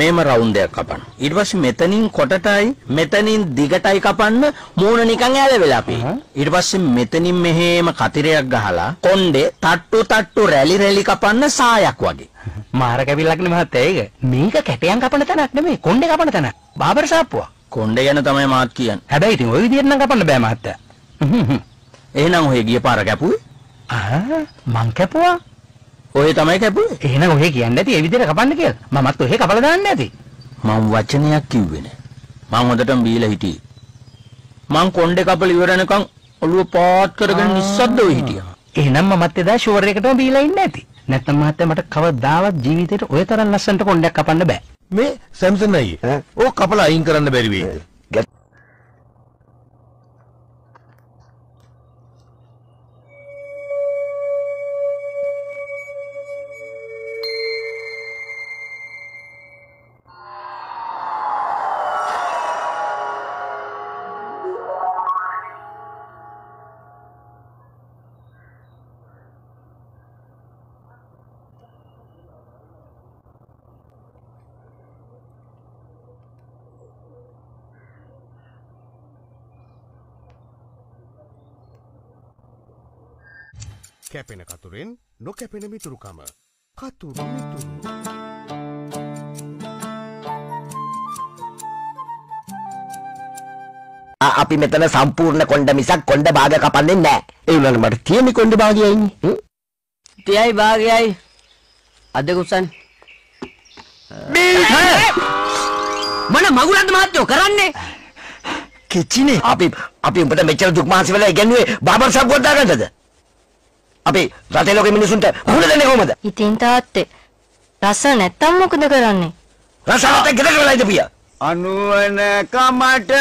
මේම රවුන්ඩ් එකක් කපන්න. ඊට පස්සේ මෙතනින් කොටටයි මෙතනින් දිගටයි කපන්න මූණ නිකන් ඇල වෙලා අපි. ඊට පස්සේ මෙතනින් මෙහෙම කතිරයක් ගහලා කොණ්ඩේ තට්ටු තට්ටු රැලි රැලි කපන්න සායක් වගේ. මාර කැපිල්ලක්නේ මහත්තයා ඒක. මේක කැටයන් කපන තැනක් නෙමෙයි කොණ්ඩේ කපන තැන. බාබර් ශාප්පුවා. කොණ්ඩේ ගැන තමයි මාත් කියන්නේ. හැබැයි ඉතින් ওই විදියට නම් කපන්න බෑ මහත්තයා. එහෙනම් ඔය ගිය පාර කැපුවේ? ආ මං කැපුවා. ඔය තමයි කැපුවේ. එහෙනම් ඔහේ කියන්නේ නැති ඒ විදිහට කපන්න කියලා. මමත් ඔහේ කපලා දාන්න නැති. මම වචනයක් කිව්වේ නෑ. මම හොඳටම බීලා හිටියේ. මං කොණ්ඩේ කපල ඉවරනකම් ඔළුව පාත් කරගෙන නිස්සද්දව හිටියා. එහෙනම් මමත් එදා ෂුවර් එකටම බීලා ඉන්නේ නැති. නැත්නම් මහත්තයා මට කවදාවත් ජීවිතේට ඔය තරම් ලස්සනට කොණ්ඩයක් කපන්න බෑ. මේ සැම්සන් අයියේ ඕක කපලා අයින් කරන්න බැරි වෙයි. Kepena katurin, no kepena mituru kama, katuru mituru. Api metana sampurna konda misak konda bahagia kapan nenda. Eh ulang nomor tiga nih konda bahagia ini. Tiai bahagia, ada kusan. Mana magulan teman tuh keranne? Kecil nih. Api api yang pertama bicara duk masih bela ikan gue, babar sabun dagan saja. අපි රටේ ලෝකෙ මිනිසුන්ට මුහුණ දෙන්නේ කොහමද? ඉතින් තාත්තේ රස නැත්තම් මොකද කරන්නේ? රසවත් ගෙදර ගලයිද පියා? අනුවන කමට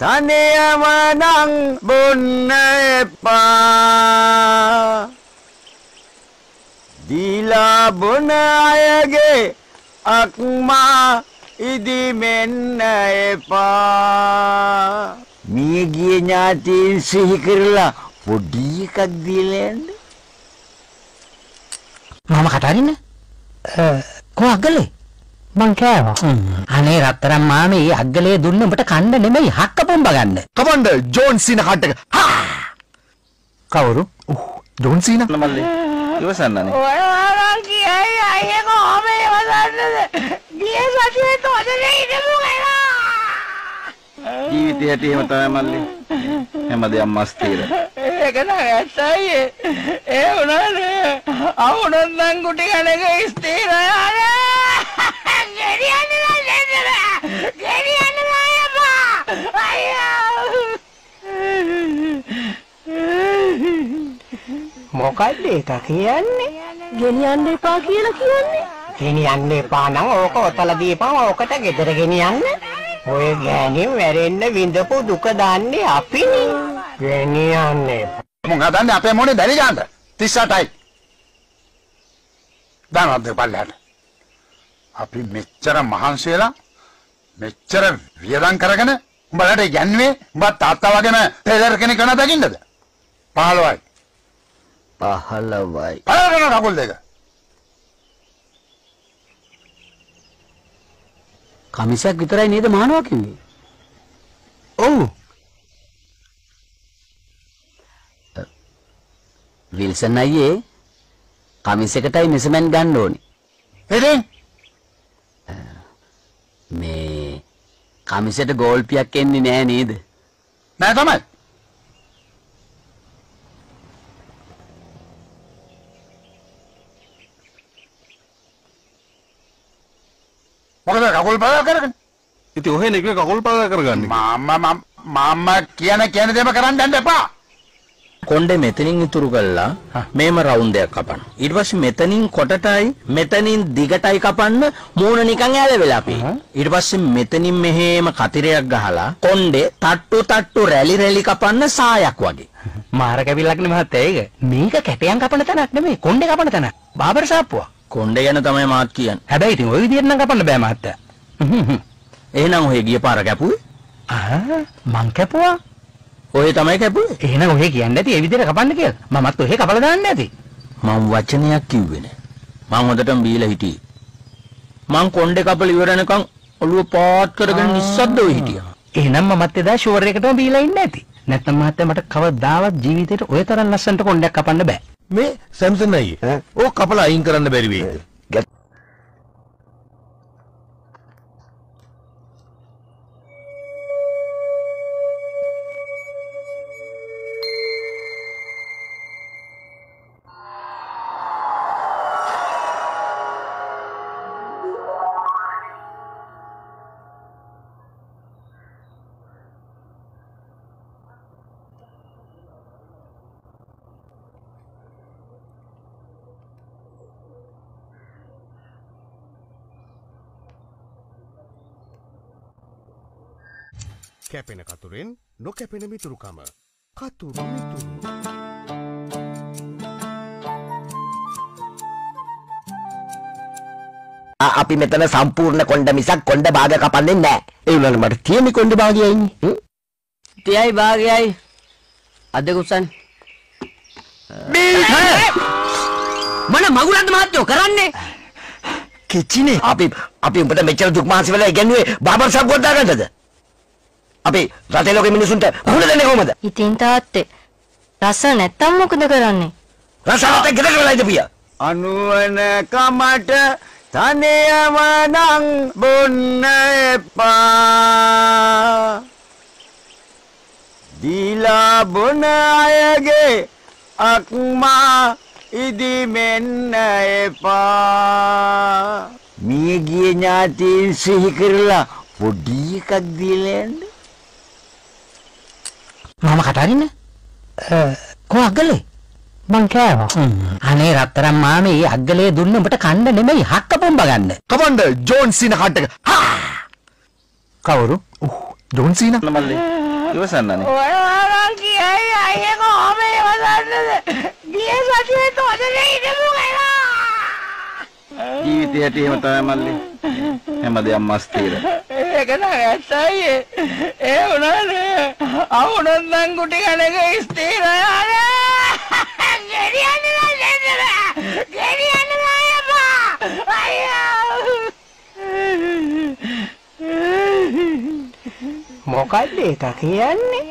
තනියම නම් බොන්න එපා. දීලා බොන අයගේ අක්මා ඉදිමෙන්න එපා. මියගිය ඥාතීන් සිහි කරලා පොඩි එකක් දීලා යන්න. මම කතාරින්නේ කොහොම අග්ගලේ මං කෑවා අනේ රත්තරන් මාමේ අග්ගලේ දුන්න උඹට කන්න නෙමෙයි හක්ක පොම්බ ගන්න කමන්ඩ ජෝන් සීනා කට් එක හා කවුරු ජෝන් සීනා මල්ලේ ඉවසන්නනේ ඔයාලා කියයි අයියෝ කොහොම ඉවසන්නද ගියේ සතියේ තෝදනේ ඉඳපු ගලා ජීවිතයට එහෙම තමයි මල්ලේ හැමදේම මස්තිර ඒක නෑ ඇත්තයි ඒ උනානේ Aku nonton kutingan lagi istirahat. Jadi anu lah, jadi anu lah ya pak. Ayo. Mau kali kakian nih, jadi anu pak kira kian nih. Jadi anu panang, oh kau telah di pang, oh kata kita jadi anu. Oh jadi merenda window pun duka dan nih api nih. Jadi anu. Mungkin dan apa yang mau nih dari jangan tisatai. දානවද බලන්න. අපි මෙච්චර මහන්සි වෙලා මෙච්චර වියදම් කරගෙන උඹලට යන්නේ උඹ තාත්තා වගේම ටේලර් කෙනෙක් වෙනවා දකින්නද? පහළොවයි. පහළොවයි. පහළොවන කකුල් දෙක. කමිසයක් විතරයි නේද මහනවා කිව්වේ? ඔව්. විල්සන් අයියේ කමිසයකටයි මෙසමන් ගන්න ඕනේ. එහෙනම් මේ කමිසයට ගෝල්පියක් එන්නේ නැහැ නේද? නෑ තමයි. මොකද කකුල් පාවා කරගන්නේ? ඉතින් ඔහෙ නේ කකුල් පාවා කරගන්නේ. මාමා මාමා කියන කියන දේම කරන් යන්න එපා. කොණ්ඩේ මෙතනින් ඉතුරු කළා මේම රවුන්ඩයක් කපන්න. ඊට පස්සේ මෙතනින් කොටටයි මෙතනින් දිගටයි කපන්න මූණ නිකන් ඇලවෙලා අපි. ඊට පස්සේ මෙතනින් මෙහෙම කතිරයක් ගහලා කොණ්ඩේ තට්ටු තට්ටු රැලි රැලි කපන්න සායක් වගේ. මාර කැවිල්ලක් නේ මහත්තයා ඒක. මේක කැටයන් කපන තැනක් නෙමෙයි කොණ්ඩේ කපන තැන. බාබර් ශාප්පුවා. කොණ්ඩේ යන තමයි මාත් කියන්නේ. හැබැයි ඉතින් ওই විදියට නම් කපන්න බෑ මහත්තයා. එහෙනම් ඔය ගිය පාර කැපුවේ? ආ මං කැපුවා. ඔය තමයි කැපුවේ. එහෙනම් ඔහෙ කියන්නේ නැති ඒ විදිහට කපන්න කියලා. මමත් ඔහෙ කපලා දාන්න ඇති. මම වචනයක් කිව්වේ නෑ. මම හොඳටම බීලා හිටියේ. මං කොණ්ඩේ කපලා ඉවරනකම් ඔළුව පාත් කරගෙන නිස්සද්දව හිටියා. එහෙනම් මමත් එදා ෂුවර් එකටම බීලා ඉන්න ඇති. නැත්නම් මහත්තයා මට කවදාවත් ජීවිතේට ඔය තරම් ලස්සනට කොණ්ඩයක් කපන්න බෑ. මේ සැම්සන් අයියේ ඕක කපලා අයින් කරන්න බැරි වෙයි. Kepena katurin, no kepena mituru kama. Katuru mituru. Api metana sampurna konda misak konda bahagia kapan nene. Eh ulang lembar tiya mi konda bahagia ini. Tiya bahagia ini. Ada kusan. Bisa. Mana magulan mahatyo karanne. Kecine. Api api umpata mecer duk mahasi wala igenwe babar sab godda gannada. Api rate loke minusunta muhuna danne kohomada ithin taatte rasa naththam mokada karanne rasa naththak gedaka wela idapiya anuwana kamata thaniyama nan bonna epa dila bona ayage akma idi menna epa miye giye nyathin sihi karala podi ekak dilenna Mama katarin eh kok agale bang kaya ane rattaram mame agale dunne obata kanna nemei hakka pomba ganna kapanna John Cena kattaka ha kawuru John Cena namalle iwasannane oya ara kiyai ayye kohome iwasanne giye satye todane idemu gala ජීවිතයට එහෙම තමයි මල්ලි හැමදේම මස්තිර ඒක නෑ ඇත්තයි ඒ උනානේ අවුනන් නම් කුටි ගණක ස්ථිර යන්නේ ගෙරියන්නේ නෑ ගෙරියන්නේ නෑ බා අයියෝ මොකක්ද ඒක කියන්නේ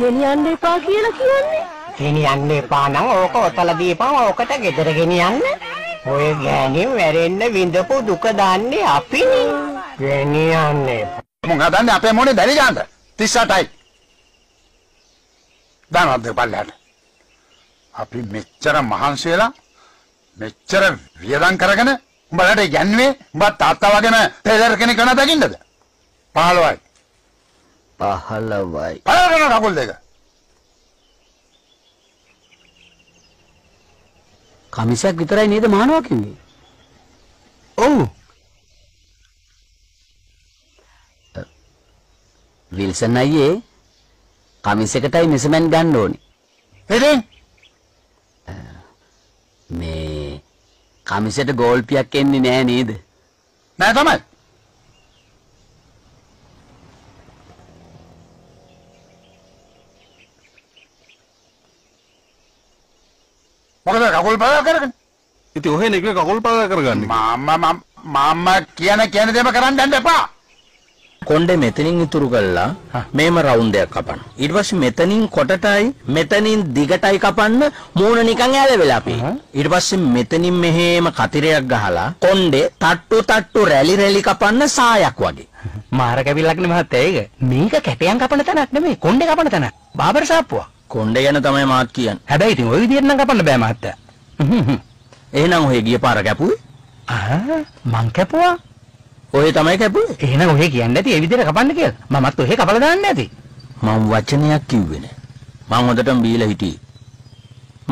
ගෙනියන්න එපා කියලා කියන්නේ ගෙනියන්න එපා නම් ඕක ඔතල දීපන් ඕකට ගෙදර ගෙනියන්න ඔය ගෑණින් වැරෙන්න විඳපු දුක දාන්නේ අපිනේ ගෙනියන්නේ මොකක් හදන්නේ අපේ මොනේ දැලි ගන්නද තිස් අටයි දානවද බලන්න අපි මෙච්චර මහන්සි වෙලා මෙච්චර වියදම් කරගෙන උඹලට යන්නේ උඹ තාත්තා වගේම ටේලර් කෙනෙක් වෙනවා දකින්නද පහළොවයි පහළොවයි පහළොවන කකුල් දෙක කමිසයක් විතරයි නේද මහනවා කිව්වේ? ඔව්. විල්සන් අයියේ කමිසයකටයි මෙසමන් ගන්න ඕනේ. එහෙනම් මේ කමිසයට ගෝල්පියක් එන්නේ නැහැ නේද? නෑ තමයි. මොකද කකුල් පාවා කරගන්නේ? ඉතින් ඔහෙ නේ කකුල් පාවා කරගන්නේ. මාමා මාමා කියන කියන දේම කරන් යන්න එපා. konde methinin ituru kalla mema round ekak kapan ඊට පස්සේ මෙතනින් කොටටයි මෙතනින් දිගටයි කපන්න මූණ නිකන් ඇලවෙලා අපි ඊට පස්සේ මෙතනින් මෙහෙම කතිරයක් ගහලා කොණ්ඩේ තට්ටු තට්ටු රැලි රැලි කපන්න සායක් වගේ මාර කැවිල්ලක්නේ මහත්තයා ඒක මේක කැටයන් කපන තැනක් නෙමෙයි කොණ්ඩේ කපන තැන බාබර් ශාප්පුවා කොණ්ඩේ ගැන තමයි මාත් කියන්නේ හැබැයි ඉතින් ওই විදියට නම් කපන්න බෑ මහත්තයා එහෙනම් ඔය ගිය පාර කැපුවේ ආ මං කැපුවා ඔය තමයි කැපුවේ එහෙනම් ඔය කියන්නේ නැති ඒ විදිහට කපන්න කියලා මමත් ඔය කපලා දාන්න ඇති මම වචනයක් කිව්වේ නෑ මම හොඳටම බීලා හිටියේ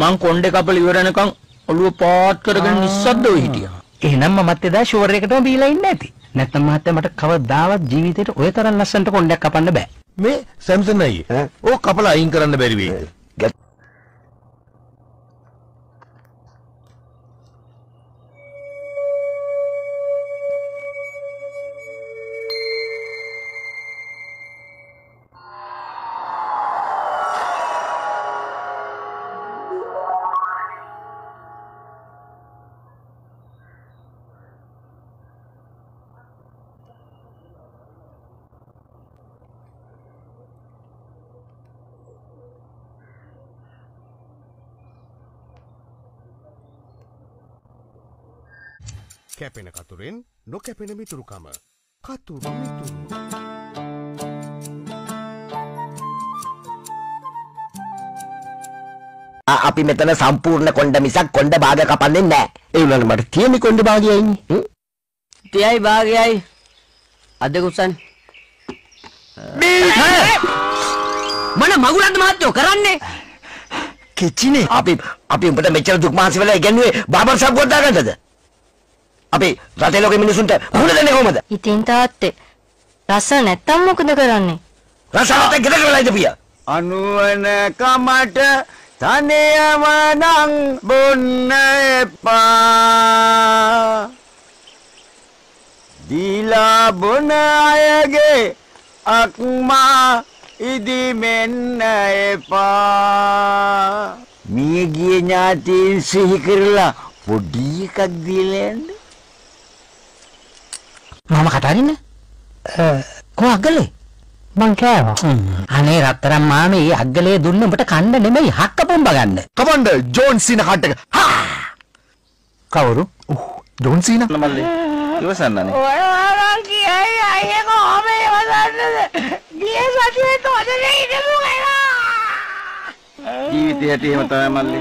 මං කොණ්ඩේ කපලා ඉවරනකම් ඔළුව පාත් කරගෙන නිස්සද්දව හිටියා එහෙනම් මමත් එදා ෂුවර් එකටම බීලා ඉන්නේ නැති නැත්නම් මහත්තයා මට කවදාවත් ජීවිතේට ඔය තරම් ලස්සනට කොණ්ඩයක් කපන්න බෑ මේ සැම්සන් අයියේ ඕක කපලා අයින් කරන්න බැරි වෙයි Kepena katurin, no kepena mituru kama. Katuru mituru. Api metana sampurna konda misak konda bahagia kapan nene. Eh, ulan mati tiami konda bahagia ini. Tiai bahagia. Ada urusan. Mana magulan tuh mahatyo karane. Kecil nih. Api api umpatan bicara duk mahasiswa lagi kenwe. Babar sab gua dagan saja. අපි රටේ ලෝකෙ මිනිසුන්ට මුහුණ දෙන්නේ කොහමද? ඉතින් තාත්තේ රස නැත්තම් මොකද කරන්නේ? රස නැත්නම් ගෙදර වෙලාද පියා? අනුවන කමට තනියම නම් බොන්න එපා. දීලා බොන අයගේ අක්මා ඉදිමෙන්න එපා. මිය ගිය ඥාතීන් සිහි කරලා පොඩි එකක් දීලා යන්න. Mama Katarina, eh, kok agale? Bang Kewa, aneh rata-rata mama ini agale dulu nggak kanda nih, mau hak kapan baganda? Kapan deh, John Cena kanda, ha? Kau tuh, uh, John Cena? Nama deh, itu sana nih. Orang-orang kia, ayah kok apa ya masalahnya? Dia satu itu ada lagi di bukan lah. Iya, tiada tiada mata mali,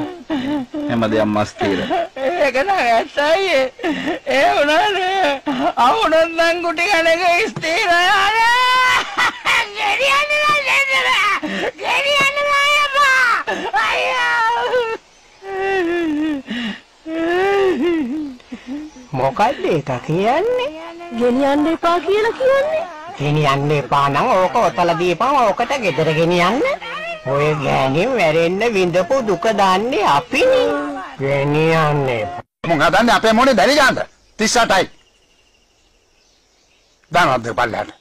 emang dia mastir. Eh, kenapa saya? Eh, orang deh. Aku nonton kucing aneh ke istirahat ada, jadi aneh aja lah, jadi aneh aja pak, ayah. Mau kali kakian nih, jadi aneh pak kira kakian nih, jadi aneh panang, oke otak lebih panang, oke tak gitu jadi aneh. Oke jadi mereka window pun duka dan nih api nih, jadi aneh. Mungkin ada apa yang mau nih dari jangan, tisha tay. Dana deh balik.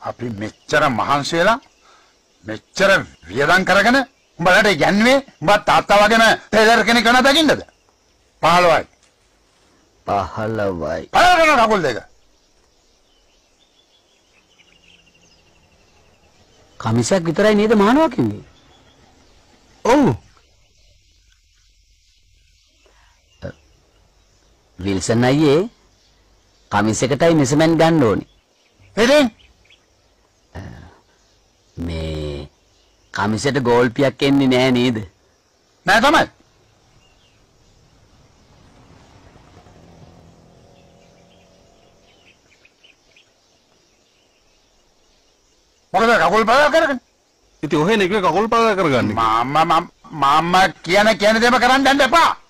Api mecara mahansela, mecara viran keragane, balat e janwe, bat tata wagane, teler kene kana daging deh. Pahalway. Pahalway. Pahalway kana nakul dega. Kamisya kita ini itu mahanwa kini. Oh. Wilson aye. Kami seketai misalnya gando nih, ini, me, kami sete gold piak kendi nih nih deh, nah sama, orang dah kagul pada kerja, itu heh nih kita kagul pada kerja nih, mama mama mama kiana kiana dia makanan dan apa?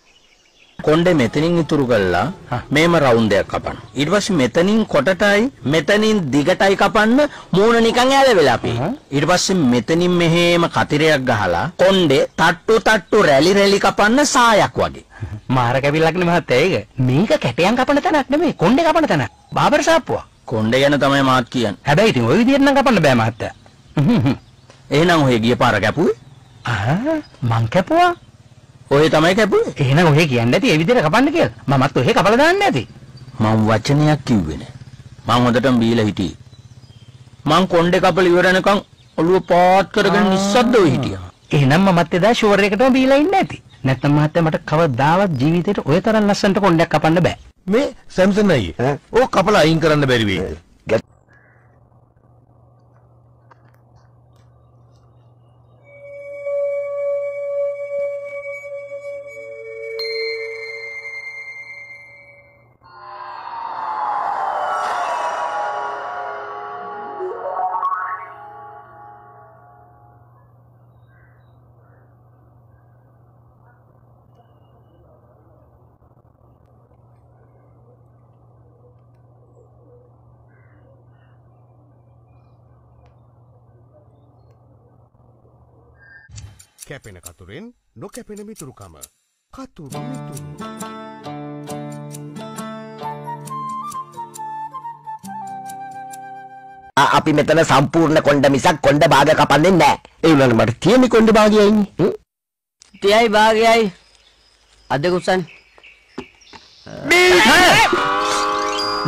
Konde methinin ituru kalla mema round ekak kapan ඊට පස්සේ මෙතනින් කොටටයි මෙතනින් දිගටයි කපන්න මූණ නිකන් ඇලවෙලා අපි ඊට පස්සේ මෙතනින් මෙහෙම කතිරයක් ගහලා කොණ්ඩේ තට්ටු තට්ටු රැලි රැලි කපන්න සායක් වගේ මාර කැවිල්ලක්නේ මහත්තයා ඒක මේක කැටයන් කපන තැනක් නෙමෙයි කොණ්ඩේ කපන තැන බාබර් ශාප්පුවා කොණ්ඩේ ගැන තමයි මාත් කියන්නේ හැබැයි ඉතින් ওই විදියට නම් කපන්න බෑ මහත්තයා එහෙනම් ඔය ගිය පාර කැපුවේ ආ මං කැපුවා ඔය තමයි කැපුවේ. එහෙනම් ඔය කියන්නේ නැති ඒ විදිහට කපන්න කියලා. මමත් ඔය කපලා දාන්න ඇති. මම වචනයක් කිව්වේ නෑ. මම හොඳටම බීලා හිටියේ. මං කොණ්ඩේ කපල ඉවර වෙනකන් ඔළුව පාත් කරගෙන නිස්සද්දව හිටියා. එහෙනම් මමත් එදා ෂුවර් එකටම බීලා ඉන්නේ නැති. නැත්නම් මහත්තයා මට කවදාවත් ජීවිතේට ඔය තරම් ලස්සනට කොණ්ඩයක් කපන්න බෑ. මේ සැම්සන් අයියේ ඕක කපලා අයින් කරන්න බැරි වෙයි. Kepena katurin, no kepena mituru kama, katuru mituru. Api metana sampurna konda misak konda bahagia kapan nenda. Eh ulang nomor tiga nih konda bahagia ini. Tiai bahagia, ada kusan.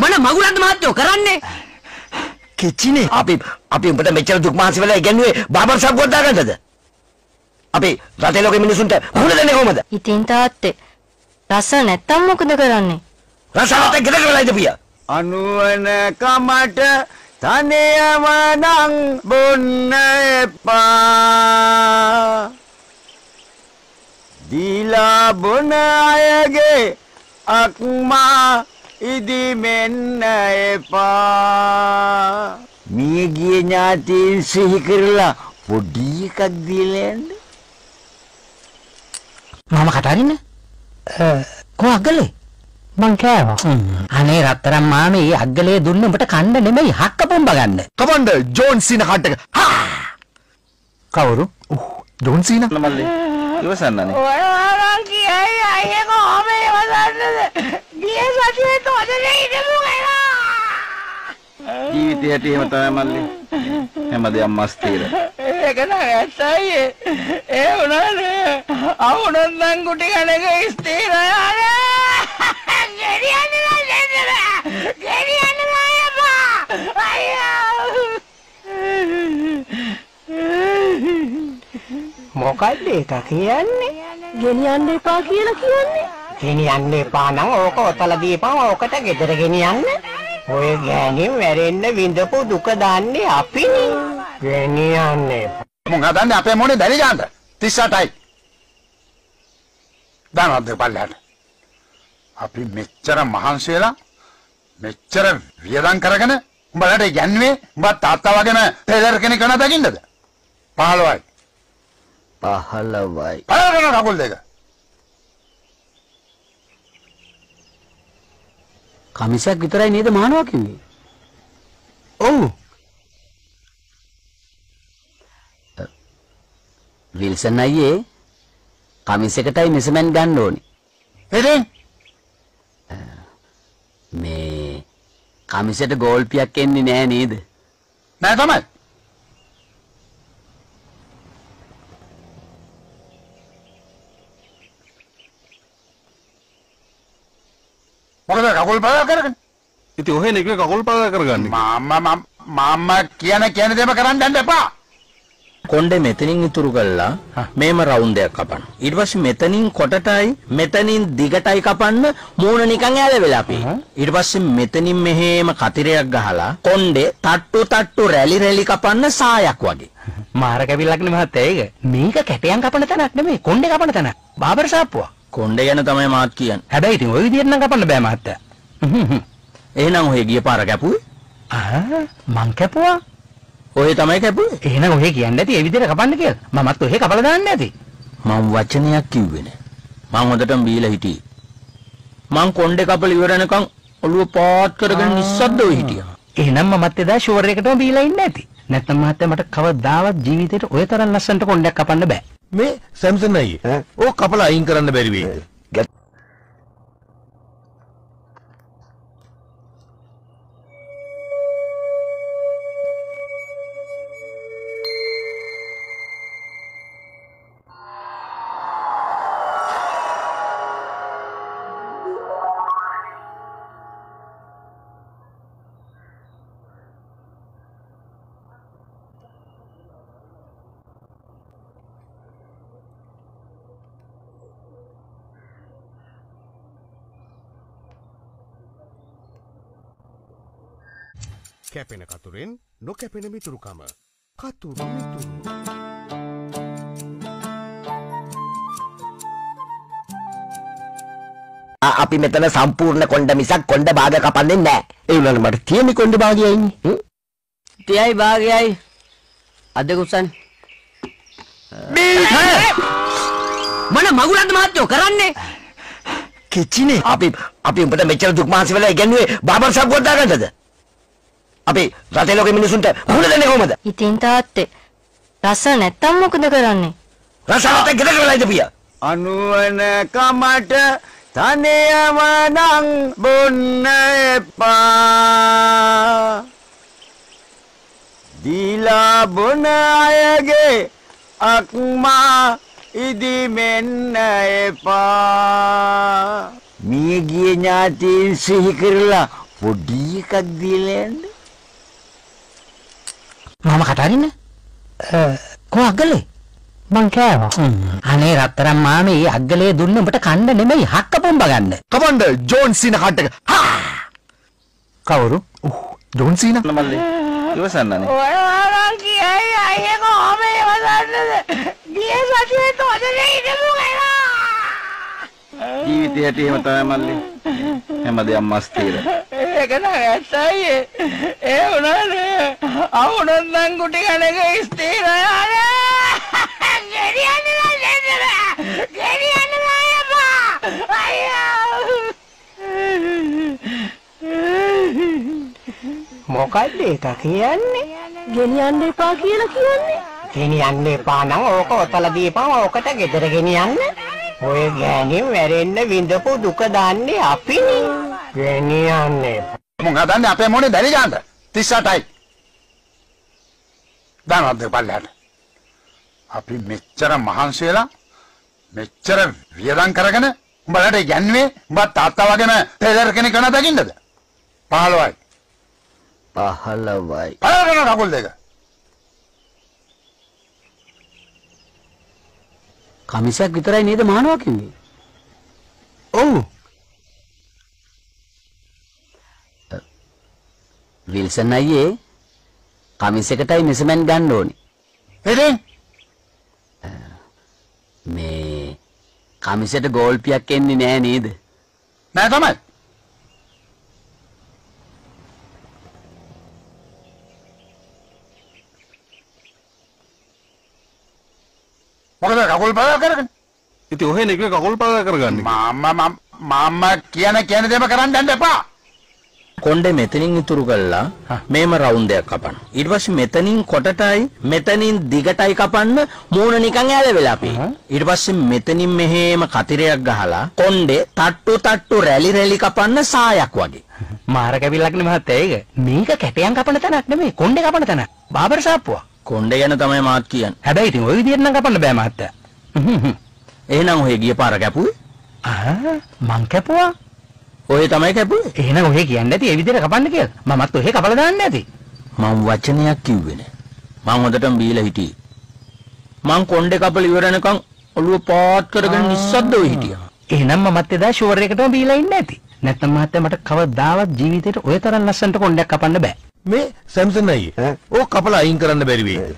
Mana magulan teman tuh kerane? Kecil nih. Api api yang pertama bicara duk masih bela ikan gue, babar sabun tangan saja. අපි රටේ ලෝකෙ මිනිසුන්ට මුහුණ දෙන්නේ කොහමද? ඉතින් තාත්තේ රස නැත්තම් මොකද කරන්නේ? රසවත් ගෙදරවලයිද පියා? අනුවන කමට තනියම නම් බොන්න එපා. දීලා බොන අයගේ අක්මා ඉදිමෙන්න එපා. මිය ගිය ඥාතීන් සිහි කරලා පොඩි එකක් දීලා යන්න. Mama katarin ya, kok agale? Bangkewa. Aneh rataran mama ini agale dulu nembak kanda nembak hak kapun baganda. Kapun deh, John Cena katakan. Ha! Kau uru? Oh, John Cena. Nama le? Ibu sana nih. Orang kia ya, ya kok kami ibu sana dia satu itu ada yang ini bukan lah. Ini dia dia mata emang le, emang dia emas tira. Eh kenapa saya? Eh orang le. Aku nonton kuti karena keistimewaan. Jadi ane lah, jadi lah, jadi ane lah ya pak. Ayo. Mau kali kakian nih, jadi ane pagi lagi ane. Jadi ane panang, aku terlebih panang, aku tak gitu jadi ane. Woi jadi merenda window ku duka dan nih api nih. Jadi ane. Mungkin ada nih apa yang mau nih dari jangan. Tisha type. Dana de balada, api mecara mahansela, mecara viran karagana, balada yanwe, bat tata wagana, teler kene kana daging dada, pahalwai, pahalwai, pahalwai kana kagul dega, kamisa kitarai nida mahanwa kini, oh, Wilson aye. Kami seketai mesemen gando nih. Hei, me kami sete gol piak kendi nih nih itu. Nah, sama. Makanya kagul pada kerjakan. Itu oh ini kira kagul pada kerjakan. Mama, mama, mama kian kian itu makanan dan apa? Konde metaning itu rugallah, memang round deh kapan. Itu pasti metaning kotatai, metaning digatai kapan, mau nani kangen belapi. Itu pasti metaning mehem khatirnya gahala. Konde tatu tatu rally rally kapan, saya kuagi. Mahar kabilah ni mah tega. Mika keteang kapan itu nak demi konde kapan itu nak. Babar siapa? Konde yang itu memang mat kian. Ada itu, itu dia nak kapan lebih mat. Eh nang hoegi apa raga pui? Ah, mangke pua? ඔය තමයි කැපුවේ. එහෙනම් ඔය කියන්නේ නැති ඒ විදිහට කපන්න කියලා. මමත් ඔය කපලා දාන්න ඇති. මම වචනයක් කිව්වේ නෑ. මම හොඳටම බීලා හිටියේ. මං කොණ්ඩේ කපල ඉවර වෙනකන් ඔළුව පාත් කරගෙන නිස්සද්දව හිටියා. එහෙනම් මමත් එදා ෂුවර් එකටම බීලා ඉන්නේ ඇති. නැත්නම් මහත්තයා මට කවදාවත් ජීවිතේට ඔය තරම් ලස්සනට කොණ්ඩයක් කපන්න බෑ. මේ සැම්සන් අයියේ ඕක කපලා අයින් කරන්න බැරි වෙයි. කැපෙන කතුරෙන් නොකැපෙන මිතුරුකම. කතුරු මිතුරු. අපි මෙතන සම්පූර්ණ කොණ්ඩ මිසක් කොණ්ඩ භාග කපන්නේ නැහැ. ඒ වුණාට මට තියෙන්නේ කොණ්ඩ භාගයයි. තියයි භාගයයි. අද කුසන්. මන මගුලන්ද මහත්තයෝ කරන්නේ? කිචිනේ. අපි අපි උඹට මෙච්චර දුක් මහන්සි වෙලා ඉගෙනුවේ බාබර් ෂොප් එකක් දාගන්නද? අපි රටේ ලෝකෙ මිනිසුන්ට මුණ දෙන්නේ කොහමද? ඉතින් තාත්තේ රස නැත්තම් මොකද කරන්නේ? රසවත් ගෙදර වෙලා ඉඳපියා. අනුවන කමට තනියම නම් බොන්න එපා. දීලා බොන අයගේ අක්මා ඉදිමෙන්න එපා. මිය ගිය ඥාතීන් සිහි කරලා පොඩි එකක් දීලා යන්න. මම කටහරින්න? කොහොමද ගලේ? මං කෑවා. අනේ රත්තරන් මාමේ අග්ගලේ දුන්නේ උඹට කන්න නෙමෙයි හක්ක පොම්බ ගන්න. කමන්ඩර් ජෝන් සීනා කට් එක. කවුරු? John Cena. මල්ලේ. ඉවසන්නනේ. ඔය ආරං කියයි අයියෝ කොහොමද ඉවසන්නේ? ගියේ සතියේ තොදලේ ඉඳපු ගලා. ජීවිතේ හැටි එහෙම තමයි මල්ලේ. හැමදේම මස්තිර. ඒක නෑ ඇත්තයි. ඒ උනානේ. ආ උනන්දන් කුටි ගණක ස්ථිරයි ආනේ. මොකක්ද ඒක කියන්නේ? ගෙනියන්න එපා කියලා කියන්නේ? ගෙනියන්න එපා නම් ඕක ඔතල දීපන් ඕකට ගෙදර ගෙනියන්න. ඔය ගෑණින් වැරෙන්න විඳපු දුක දාන්නේ අපිනේ. ගෙනියන්න එපා. මොකද හදන්නේ අපේ මොනේ දැලි ගන්නද? තිස් අටයි. දානවද බලන්න. අපි මෙච්චර මහන්සි වෙලා මෙච්චර වියදම් කරගෙන උඹලට යන්නේ උඹ තාත්තා වගේම ටේලර් කෙනෙක් වෙනවා දකින්නද? පහළොවයි. පහළොවයි. පහළොවන කකුල් දෙක. කමිසක් විතරයි නේද මහනවා කිව්වේ? ඔව්. විල්සන් අයියේ කමිස එකටයි මෙසමන් ගන්න ඕනේ. එදේ මේ කමිසෙට ගෝල්පියක් එන්නේ නෑ නේද? නෑ තමයි. මොකද කකුල් පාගා කරගන්නේ? ඉතින් ඔහෙ නෙක කකුල් පාගා කරගන්නේ. මම මම කියන කියන දේම කරන් දැන් එපා. කොණ්ඩේ මෙතනින් ඉතුරු කළා මේම රවුන්ඩ් එකක් කපන්න. ඊට පස්සේ මෙතනින් කොටටයි මෙතනින් දිගටයි කපන්න මූණ නිකන් ඇලවෙලා අපි. ඊට පස්සේ මෙතනින් මෙහෙම කතිරයක් ගහලා කොණ්ඩේ තට්ටු තට්ටු රැලි රැලි කපන්න සායක් වගේ. මාර කැවිල්ලක් නේ මහත්තයා ඒක. මේක කැටයන් කපන තැනක් නෙමෙයි කොණ්ඩේ කපන තැන. බාබර් ෂාප්පුවා. කොණ්ඩේ ගැන තමයි මාත් කියන්නේ. හැබැයි ඉතින් ওই විදියට නම් කපන්න බෑ මහත්තයා. එහෙනම් ඔය ගිය පාර කැපුවේ? ආ මං කැපුවා. ඔය තමයි කැපුවේ. එහෙනම් ඔය කියන්නේ නැති ඒ විදිහට කපන්න කියලා. මමත් ඔය කපලා දාන්න ඇති. මම වචනයක් කිව්වේ නෑ. මම හොඳටම බීලා හිටියේ. මං කොණ්ඩේ කපලා ඉවරනකම් ඔළුව පාත් කරගෙන නිස්සද්දව හිටියා. එහෙනම් මමත් එදා ෂුවර් එකටම බීලා ඉන්න ඇති. නැත්නම් මහත්තයා මට කවදාවත් ජීවිතේට ඔය තරම් ලස්සනට කොණ්ඩයක් කපන්න බෑ. මේ සැම්සන් අයියේ ඕක කපලා අයින් කරන්න බැරි වෙයි.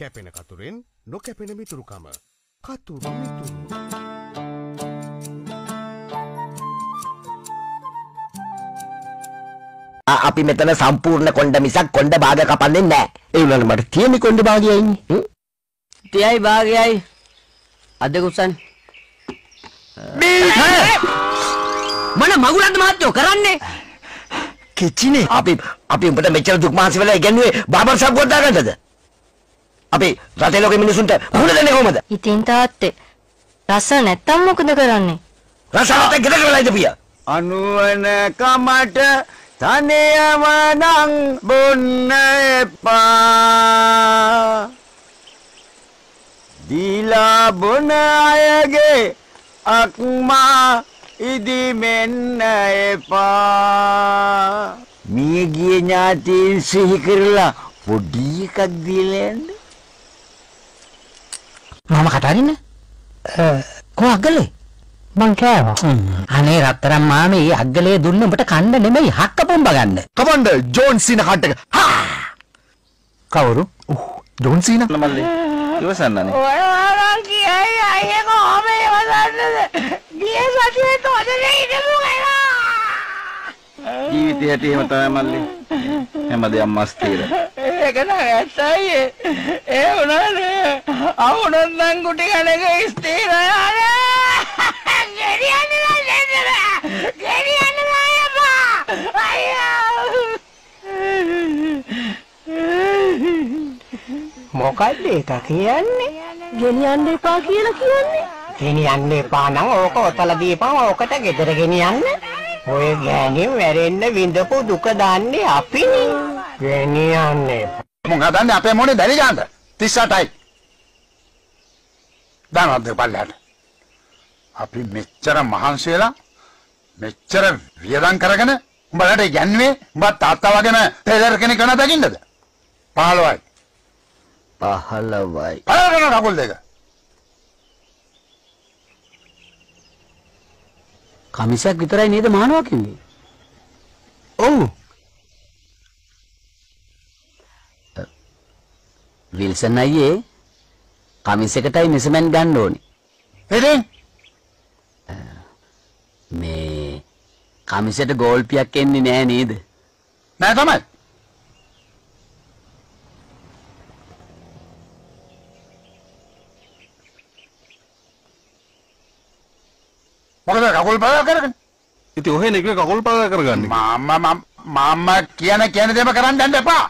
කැපෙන කතුරෙන් නොකැපෙන මිතුරුකම. කතුරු මිතුරු. අපි මෙතන සම්පූර්ණ කොණ්ඩ මිසක් කොණ්ඩ භාග කපන්නේ නැහැ. ඒ වුණාට මට තියෙන්නේ කොණ්ඩ භාගයයි. තියයි භාගයයි. අද කුසන්. මන මගුලන්ද මහත්තයෝ කරන්නේ? කිචිනේ. අපි අපි උඹට මෙච්චර දුක් මහන්සි වෙලා ඉගෙනුවේ බාබර් ෂොප් එකක් දාගන්නද? අපි රටේ ලෝකෙ මිනිසුන්ට මුණ දෙන්නේ කොහමද? ඉතින් තාත්තේ රස නැත්තම් මොකද කරන්නේ? රසායනික ගෙදර වල ඉඳපියා අනුවන කමට තනියම නම් බොන්න එපා දීලා බොන අයගේ අක්මා ඉදිමෙන්න එපා මිය ගිය ඥාතීන් සිහි කරලා පොඩි එකක් දීලා යන්න මම කතාරින්න කොහොගලේ මං කෑවා. අනේ රත්තරන් මාමේ අග්ගලේ දුන්න උඹට කන්න නෙමෙයි හක්ක පොම්බ ගන්න. කමන්ඩර් ජෝන් සීනා කට් එක. කවුරු? ඔව් ජෝන් සීනා. මල්ලි. ඉවසන්නනේ. ඔයාලා කියයි අයියේ කොහොමද ඉවසන්නේ? ගියේ සතියේ තොදලේ ඉඳපු ගියා. ජීවිතේ හැටි එහෙම තමයි මල්ලි. හැමදේම මස්තිර. ඒක නෑ ඇත්තයි. ඒ උනානේ. අවුනන්දන් කුටි කණක ස්ථිරයනේ. මොකද ඒක කියන්නේ? ගෙනියන්න එපා කියලා කියන්නේ? ගෙනියන්න එපා නම් ඕක ඔතල දීපන් ඕකට ගෙදර ගෙනියන්න. ඔය ගෑණින් වැරෙන්න විඳපු දුක දාන්නේ අපිනේ. ගෙනියන්න එපා. මොකද දන්නේ අපේ මොනේ බැරි ගන්නද? තිස් අටයි. දානත් බලන්න. අපි මෙච්චර මහන්සි වෙලා මෙච්චර වියදම් කරගෙන උඹලට යන්නේ උඹ තාත්තා වගේම ටේලර් කෙනෙක් වෙන දකින්නද? පහළොවයි. පහළොවයි. පහළොවන කකුල් දෙක. කමිසයක් විතරයි නේද මහනවා කිව්වේ? ඔව්. විල්සන් අයියේ කමිසයකටයි මෙසමන් ගන්න ඕනේ. එදින් මේ කමිසෙට ගෝල්පියක් එන්නේ නෑ නේද? නෑ තමයි. මොකද කකුල් පාවා කරගන්නේ? ඉතින් ඔහේ නේ කිව්වේ කකුල් පාවා කරගන්නේ. මම මම කියන කියන දේම කරන් දැන් එපා.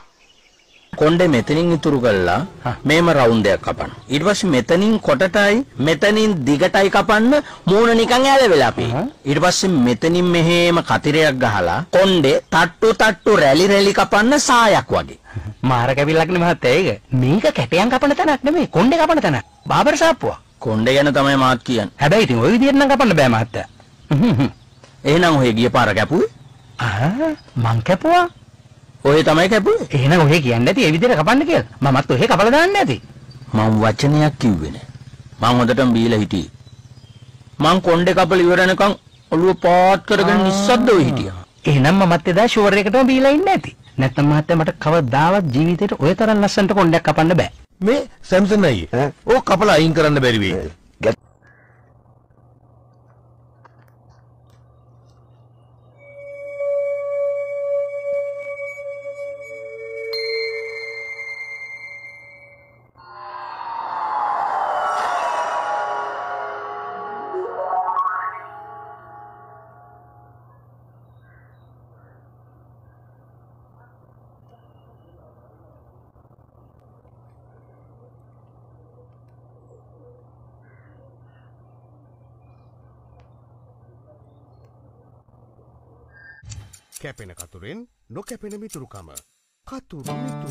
කොණ්ඩේ මෙතනින් ඉතුරු කරලා මේම රවුන්ඩ් එකක් කපන්න. ඊට පස්සේ මෙතනින් කොටටයි මෙතනින් දිගටයි කපන්න මූණ නිකන් ඇල වෙලා අපි. ඊට පස්සේ මෙතනින් මෙහෙම කතිරයක් ගහලා කොණ්ඩේ තට්ටු තට්ටු රැලි රැලි කපන්න සායක් වගේ. මාර කැවිල්ලක්නේ මහත්තයා ඒක. මේක කැටයන් කපන තැනක් නෙමෙයි කොණ්ඩේ කපන තැන. බාබර් ශාප්පුවා. කොණ්ඩේ ගැන තමයි මාත් කියන්නේ. හැබැයි ඉතින් ওই විදියට නම් කපන්න බෑ මහත්තයා. එහෙනම් ඔය ගිය පාර කැපුවේ? ආ මං කැපුවා. ඔය තමයි කැපුවේ. එහෙනම් ඔය කියන්නේ නැති ඒ විදිහට කපන්න කියලා. මමත් ඔය කපලා දාන්න නැති. මම වචනයක් කිව්වේ නෑ. මම හොඳටම බීලා හිටියේ. මං කොණ්ඩේ කපලා ඉවරනකම් ඔළුව පාත් කරගෙන නිස්සද්දව හිටියා. එහෙනම් මමත් එදා ෂුවර් එකටම බීලා ඉන්නේ නැති. නැත්නම් මහත්තයා මට කවදාවත් ජීවිතේට ඔය තරම් ලස්සනට කොණ්ඩයක් කපන්න බෑ. මේ සැම්සන් අයියේ ඕක කපලා අයින් කරන්න බැරි වෙයි. කැපෙන කතුරෙන් නොකැපෙන මිතුරුකම. කතුරු මිතුරු.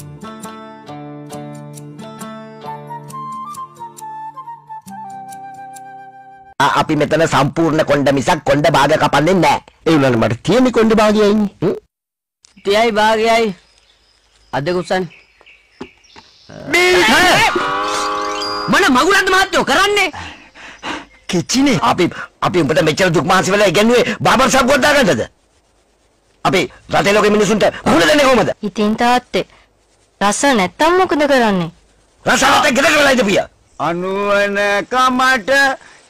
අපි මෙතන සම්පූර්ණ කොණ්ඩ මිසක් කොණ්ඩ භාග කපන්නේ නැහැ. ඒ වුණාට මට තියෙන්නේ කොණ්ඩ භාගයයි. තියයි භාගයයි. අද කුසන්. මන මගුලන්ද මහත්තයෝ කරන්නේ? කිචිනේ. අපි අපි උඹට මෙච්චර දුක් මහන්සි වෙලා ඉගෙනුවේ බාබර් ෂොප් ගොඩ දාගන්නද? අපි රටේ ලෝකෙ මිනිසුන්ට මුණ දෙන්නේ කොහොමද? ඉතින් තාත්තේ රස නැත්තම් මොකද කරන්නේ? රසවත් ගෙදර වල ඉඳපියා. අනුවන කමට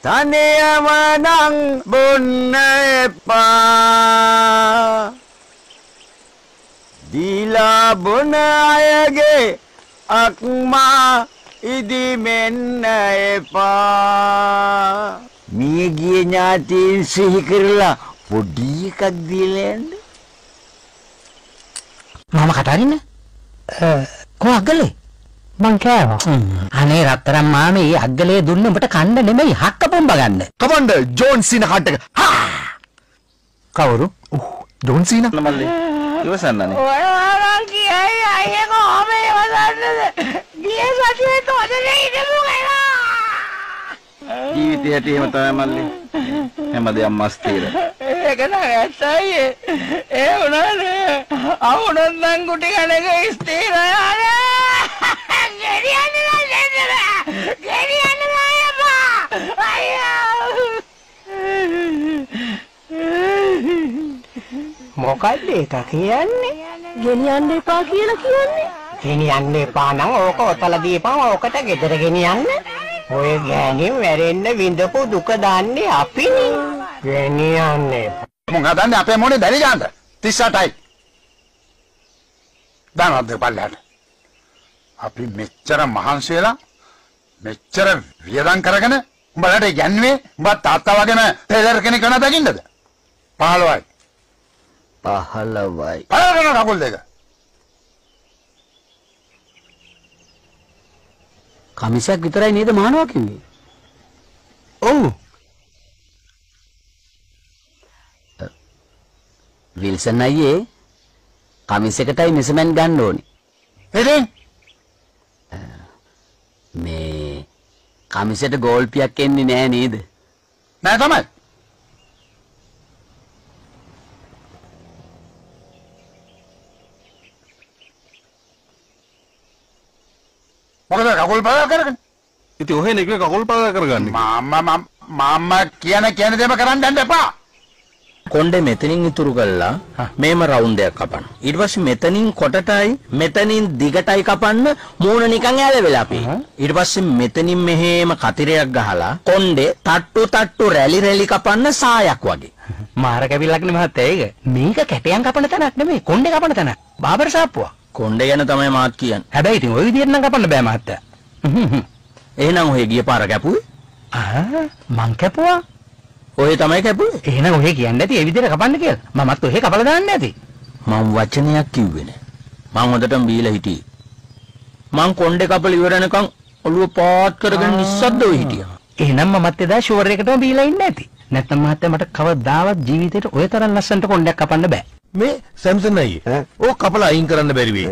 තනියම නම් බොන්න එපා. දීලා බොන අයගේ අක්මා ඉදිමෙන්න එපා. මිය ගිය ඥාතීන් සිහි කරලා පොඩි එකක් දීලා යන්න. මම කතාරින්න කොහොගලේ Bang kaya, aneh ratara mami agale dulu nembeta kanda nembei hakka pembagan deh. John Cena kanda, ha! Kawaru, uh, John Cena. Namanya, itu sana nih. Orang-orang kia ya, iya kok ame ya masanya dia satu itu ada yang ini bukan lah. Iya, iya, mata mali, emang dia mastir. Eh, kenapa saya? Eh, udah deh, aku udah nanggut ikan istirahat. Mokadde ka kiyanne geniyanne epa kiyala kiyanne geniyanne epa nan ඕක ඔතලා දීපන් ඕකට ගෙදර ගෙනියන්න ඔය ගෑණි මැරෙන්න විඳපු දුක දාන්නේ අපිනේ ගෙනියන්නේ මොකද දාන්නේ අපේ මොනේ දැලි ගන්නද තිස් අටයි දානවද බලන්න අපි මෙච්චර මහන්සි වෙලා මෙච්චර වියදම් කරගෙන උඹලට යන්නේ උඹ තාත්තා වගේම ටේලර් කෙනෙක් වෙනවා දකින්නද පහළොවයි Pahalawai. Pahalawai na kul dega. Kamisya kitarai nida mahanwa kini. Oh. Wilson na ye. Kamisya kitai misman gando ni. Eden. Me. Kamisya te gold piya kenni nae nida. Nae tamai. Makanya kakul paga karakan. Itu oh ini kira kakul paga karakan. Mama, mama, mama, kiana kiana deh makanan dan deh pa. Konde metaning itu rugallah, memang round deh kapan. Itu pasti metaning kota tay, metaning diga tay kapan, mau nani kangnya ada belapi. Itu pasti metaning mehe makatireak gahala. Konde tatu tatu rally rally kapan, saya kuagi. Mahar kabilak nih mahatega. Mika keteang kapan itu nak demi, konde kapan itu nak. Babar siapa? Konde yana tamai mahat kiyan. Habai itu, woi dia nang kapan lebih mahatnya? Eh nang woi dia para kapu? Ah, mang kapu? Woi tamai kapu? Eh nang woi kian nanti, woi dia kapan kian? Mama tuh he kapal daan nanti. Mang wacanya kiuin. Mang udah tambil hiti. Mang konde kapal iuran kang, lalu pot kerjakan disado hiti. Eh nang mama tidak shower kita tambilin nanti. Nanti mahatnya matak kawat dawat jiwit itu, woi taran lasan tuh konde kapan lebih? Mee Samson nahi, oh kapal aing karan beri bi.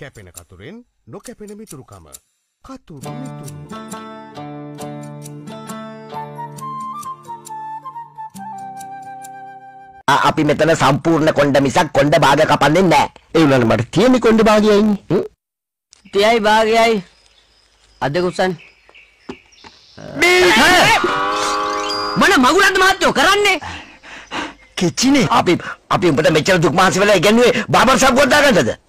Kepena katurin, no kepena mituru kama. Kathuru Mithuru. Api metana sampurna konda misak konda bahagia kapan nene. Eh ulang nomor tiya mi konda bahagia ini. Tiyai bahagia ini. Adek usan. Bisa. Mana magulan mahatyo karanne. Kecine. Api api umpata mecara duk mahasi vela igenwe babar sahab godda gandada.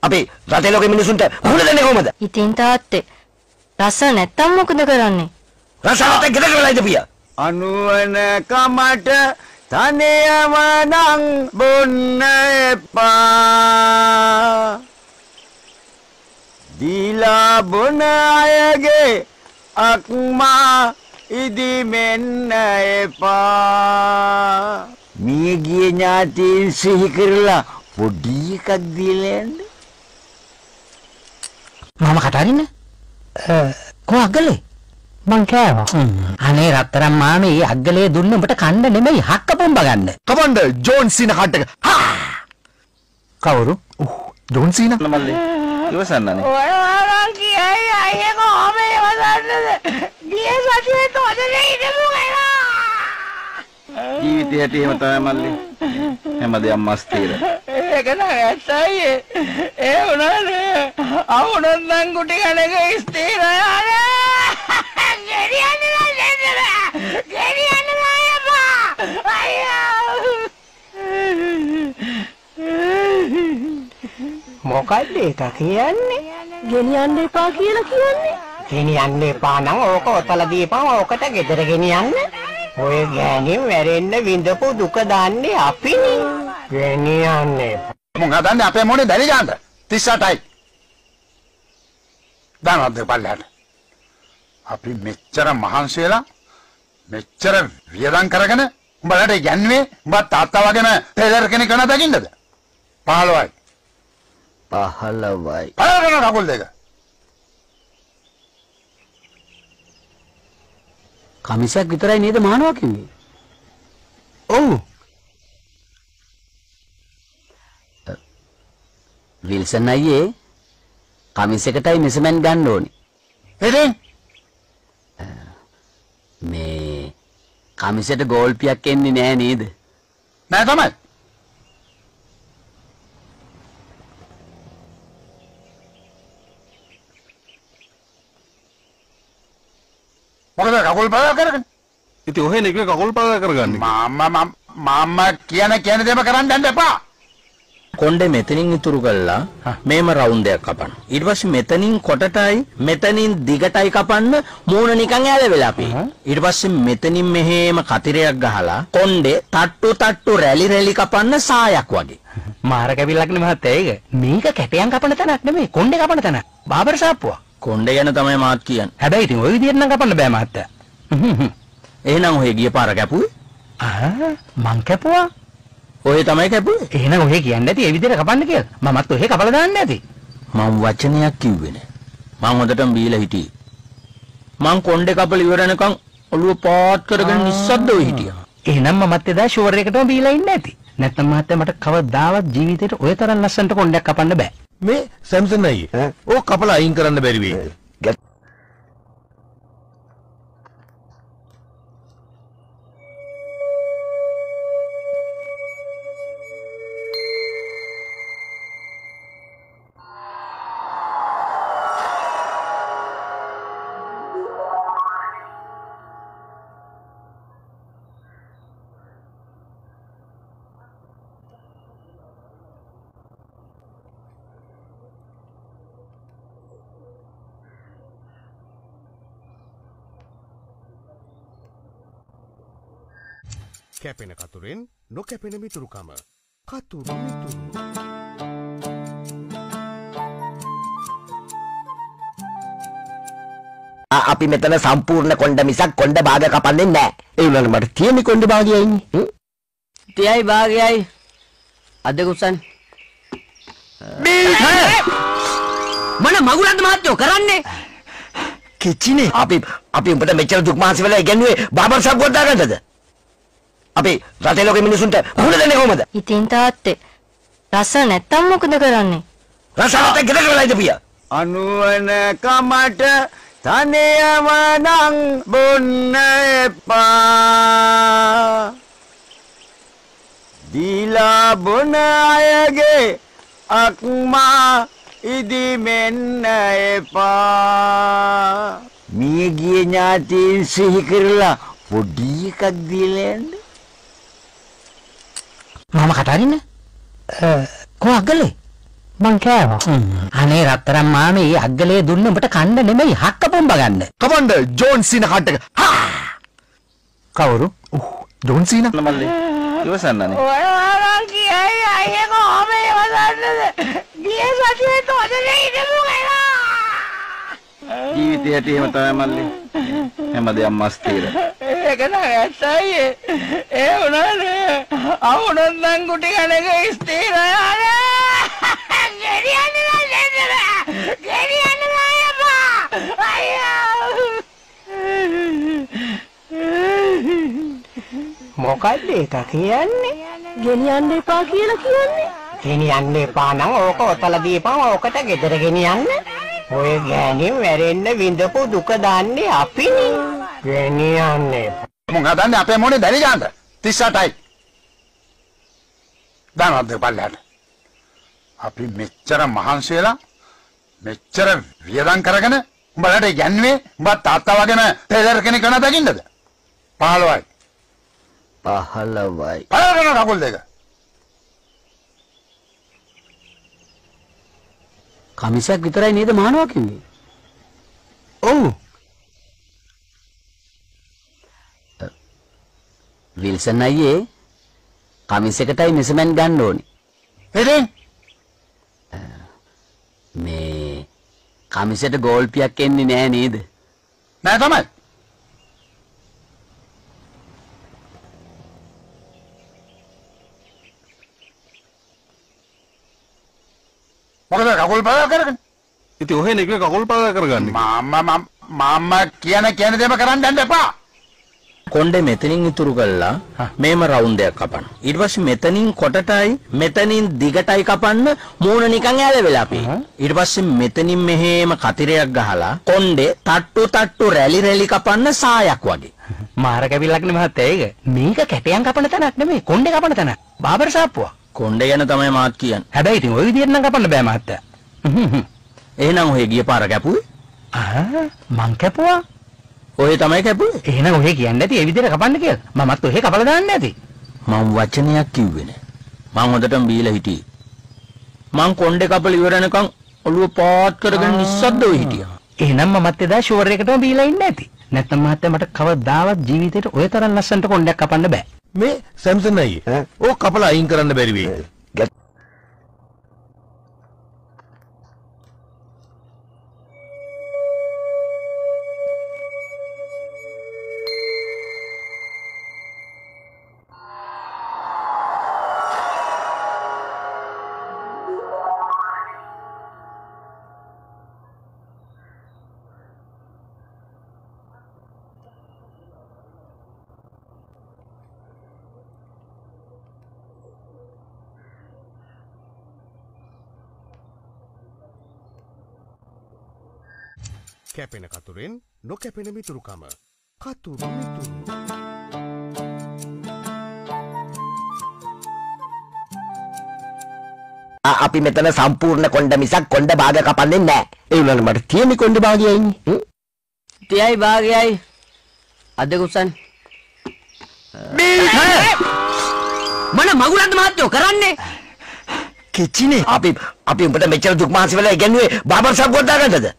Api rata loke minisunta hula dene komada itin taatte rasa naththam mokada karanne rasa naththam gedara wela idapiya anuwana kamata thaniyama nan bonna epa dila bona ayage akma idi menna epa miye giye nyathin sihi karala podi ekak dilenne Mama katarin ya, kok agale? Bang kaya, aneh ratara mami agale dulu nembeta kanda nembei hakka pembagan. Kapan deh John Cena kata, ha? Kawaru, uh, John Cena. Namanya, itu sana nih. Orang-orang kia ya, iya kok ame ya masanya dia satu itu aja ini bukan lah. Iya, iya, iya, betul emang li, emang dia mastir. Eh kenapa saya? Eh udah deh. Aku udah nanggut ikan istirahat. Gerian lah, gerian lah ya pak. Ayo. මොකක්ද ඒක කියන්නේ? ගෙනියන්න එපා කියලා කියන්නේ. ගෙනියන්න එපා නම් ඕක ඔතල දීපන් ඕකට ගෙදර ගෙනියන්න. ඔය ගෑණින් වැරෙන්න විඳපු දුක දාන්නේ අපිනේ. ගෙනියන්න එපා. මුන් හදන්නේ අපේ මොනේ දැලි ගන්න. තිස් අටයි. දානවද බලන්න. අපි මෙච්චර මහන්සි වෙලා මෙච්චර වියදම් කරගෙන උඹලට යන්නේ උඹ තාත්තා වගේම ටේලර් කෙනෙක් වෙනවා දකින්නද? පහළොවයි. පහළොවයි. අරගෙන කකුල් දෙක. කමිසක් විතරයි නේද මහනවා කිව්වේ? ඔව්. විල්සන් අයියේ කමිස් එකටයි මෙසමන් ගන්න ඕනේ. එතෙන් මේ කමිසෙට ගෝල්පියක් එන්නේ නැහැ නේද? නෑ තමයි. මොකද කකුල් පාවා කරගන්නේ? ඉතින් ඔහෙ නේ කිව්වේ කකුල් පාවා කරගන්නේ. මාමා මාමා කියන කියන දේම කරන් දැන් එපා. කොණ්ඩේ මෙතනින් ඉතුරු කළා මේම රවුන්ඩ් එකක් කපන්න. ඊට පස්සේ මෙතනින් කොටටයි මෙතනින් දිගටයි කපන්න මූණ නිකන් ඇලවෙලා අපි. ඊට පස්සේ මෙතනින් මෙහෙම කතිරයක් ගහලා කොණ්ඩේ තට්ටු තට්ටු රැලි රැලි කපන්න සායක් වගේ. මාර කැපිල්ලක් නේ මහත්තයා ඒක. මේක කැටයන් කපන තැනක් නෙමෙයි කොණ්ඩේ කපන තැන. බාබර් ශාප්පුවා. කොණ්ඩේ ගැන තමයි මාත් කියන්නේ. හැබැයි ඉතින් ওই විදියට නම් කපන්න බෑ මහත්තයා. එහෙනම් ඔය ගිය පාර කැපුවේ? ආ මං කැපුවා. ඔය තමයි කැපුවේ. එහෙනම් ඔය කියන්නේ නැති ඒ විදිහට කපන්න කියලා. මමත් ඔය කපලා දාන්න ඇති. මම වචනයක් කිව්වේ නෑ. මම හොඳටම බීලා හිටියේ. මං කොණ්ඩේ කපලා ඉවරනකම් ඔළුව පාත් කරගෙන නිස්සද්දව හිටියා. එහෙනම් මමත් එදා ෂුවර් එකටම බීලා ඉන්නේ නැති. නැත්නම් මහත්තයා මට කවදාවත් ජීවිතේට ඔය තරම් ලස්සනට කොණ්ඩයක් කපන්න බෑ. මේ සැම්සන් අයියේ ඕක කපලා අයින් කරන්න බැරි වෙයි. Kepena katurin, no kepena mituru kama. Kathuru Mithuru. Api metana sampurna konda misak konda bahaga kapanne naha. E unana mata tiyenne konda bahagayai ne. Tiyai bahagayai. Ada kusan. Mana magulanda mahatyo karanne? Kichine. Api api umbata mechchara duk mahasi wela igennuwe babar sab godda gannada. අපි රටේ ලෝකෙ මිනිසුන්ට මුහුණ දෙන්නේ කොහමද? ඉතින් තාත්තේ රස නැත්තම් මොකද කරන්නේ? රස නැත්නම් ගෙදර වෙලාද පියා? අනුවන කමට තනියම නම් බොන්න එපා. දීලා බොන අයගේ අක්මා ඉදිමෙන්න එපා. මිය ගිය ඥාතීන් සිහි කරලා පොඩි එකක් දීලා යන්න. Mama Katarina, kok agale? Bang kaya apa? Aneh rata-rata mama ini agale dulu nembak kanda nembak hak kapom bagan deh. Kapan deh John Cena kanda? Ha! Kau ru? Uh, John Cena? Lama deh. Kau sana nih. Orang kia ayah kok apa yang mana? Dia satu itu ada lagi dia bukan lah. Iya tiap tiap macam apa malih? Emang dia mesti lah. Eh kenapa saya? Eh orang eh. Aku nonton kutingan itu istilah ada. Gerian lah, gerian lah ya pak. Ayah. Mau kade kakian ni? Gerian deh pak kian kian ni. Gerian deh panang, oka otak lebih panang, oka tak gitu gerian ni. Oye gerian merein ni window pun duka dan ni api ni. Gerian ni. Mungkin dan ni apa yang mana dari jangan? තිස් අටයි. දානවද බලන්න. අපි මෙච්චර මහන්සි වෙලා මෙච්චර වියදම් කරගෙන උඹලට යන්නේ උඹ තාත්තා වගේම ටේලර් කෙනෙක් වෙනවා දකින්නද? පහළොවයි. පහළොවයි. අරගෙන කකුල් දෙක. කමිසයක් විතරයි නේද මහනවා කිව්වේ? ඔව්. විල්සන් අයියේ කමිසයකටයි මෙසමන් ගන්න ඕනේ. එතෙන් මේ කමිසයට ගෝල්පියක් එන්නේ නැහැ නේද? නෑ තමයි. Makanya kakul pala kerja. Itu oh ini kakul pala kerja. Mama, mama, mama, kiana kiana dia makan dan apa? Konde metanin itu rugallah. Memang round dia kapan? Itu pas metanin kota tay, metanin diga tay kapan? Mau nani kangnya ada belapi. Itu pas metanin mehe makatire aggahala. Konde tatu tatu rally rally kapan? Saya kuagi. Maharaja bilang nih mahatega. Mika kepiang kapan tanah? Nih konde kapan tanah? Babar siapa? Konde yana tamai maat kiyan. Hada itin oy widiyata nan kapanna bæ mahatta. Ehenan ohe giya para kæpuwe. Aha, man kæpuwa. Ohe tamai kæpuwe. Ehenan ohe kiyanne næti e widiyata kapanna kiyala. Mamath ohe kapala danne næti. Man wachanayak kiwwe næ. Man hondatama bīla hitiye. Man konde kapala iwaranekan oluwa paath karagen nissaddawa hitiya. Ehenan mamath eda shore ekatama bīla inne æti. Nættama mahatta mata kavadawat jeevithayata oy taram lassanta kondeyak kapanna bæ. Me Samson nahi hai. Oh kapala ayin karanna beri we. Kepena katurin, no kepena mituru kama. Katuru mituru. Api metana sampurna konda misak konda bahagia kapan nendak. Eh ulang nomor tiga nih konda bahagia ini. Tiai bahagia. Ada kusan. Mana magulan matyo karanne. Kecil nih. Api api umpatan mecer duk masih bela ikan gue. Babar sab konda kan saja.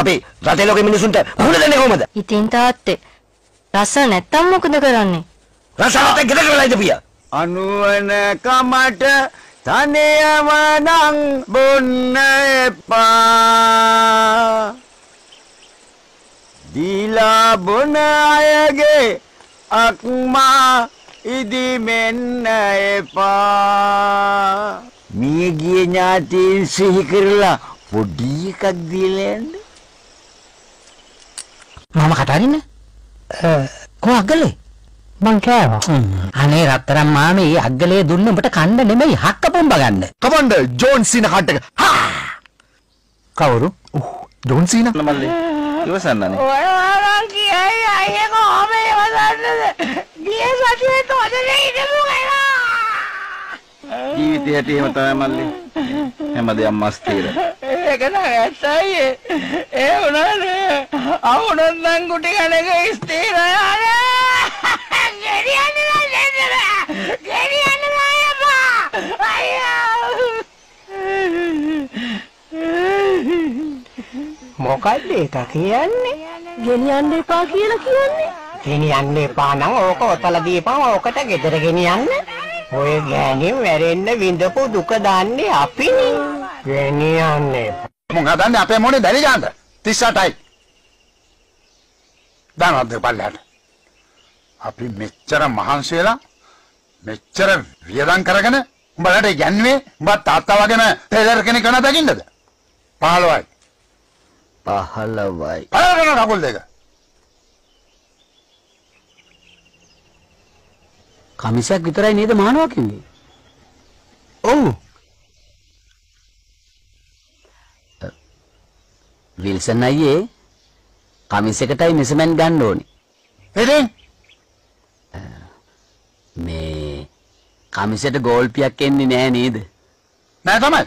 අපි රටේ ලෝකෙ මිනිසුන්ට මුහුණ දෙන්නේ කොහමද? ඉතින් තාත්තේ රස නැත්තම් මොකද කරන්නේ? රසවත් ගෙදර වෙලා ඉඳපියා. අනුවන කමට තනියම නම් බොන්න එපා. දීලා බොන අයගේ අක්මා ඉදිමෙන්න එපා. මියගිය ඥාතීන් සිහි කරලා පොඩි එකක් දීලා යන්න. Mama katarin ya, kok agale? Bangkaya hmm. Aneh ratara mami agale dunne mata kanda nemai hakka pomba ganne. Commander John Cena kata, ha! Kawuru? Uh, John Cena? Namalli, iwa sanna ne? Wala wala kiya ya ya ko ame iwa sanna ne. Dia satu itu ada yang ini bukan lah. Jiwiti hati mata malli. හැමදේ අම්මස්තිර ඒක නෑ ඇත්තයි ඒ උනානේ අවුනන් නම් කුටි ගණක ස්ථිරයි ගෙරියන්න නෑ ගෙරියන්න නෑ අප්පා අයියෝ මොකක්ද ඒක කියන්නේ ගෙනියන්න එපා කියලා කියන්නේ ගෙනියන්න එපා නම් ඕක ඔතල දීපන් ඕකට ගෙදර ගෙනියන්න ඔය ගෑණි මැරෙන්න විඳපු දුක දාන්නේ අපිනේ. ගෙනියන්නේ. මොකද දාන්නේ අපේ මොනේ දැලි ගන්නද? තිස් අටයි. දානවද බලන්න. අපි මෙච්චර මහන්සි වෙලා මෙච්චර වියදම් කරගෙන උඹලට යන්නේ උඹ තාත්තා වගේම ටේලර් කෙනෙක් වෙනවා දකින්නද? පහළොවයි. පහළොවයි. පහළොවන කකුල් දෙක. කමිසයක් විතරයි නේද මහනවා කිව්වේ? ඔව්. විල්සන් අයියේ කමිසයකටයි මෙසමන් ගන්න ඕනේ. එතෙන් මේ කමිසයට ගෝල්පියක් එන්නේ නැහැ නේද? නෑ තමයි.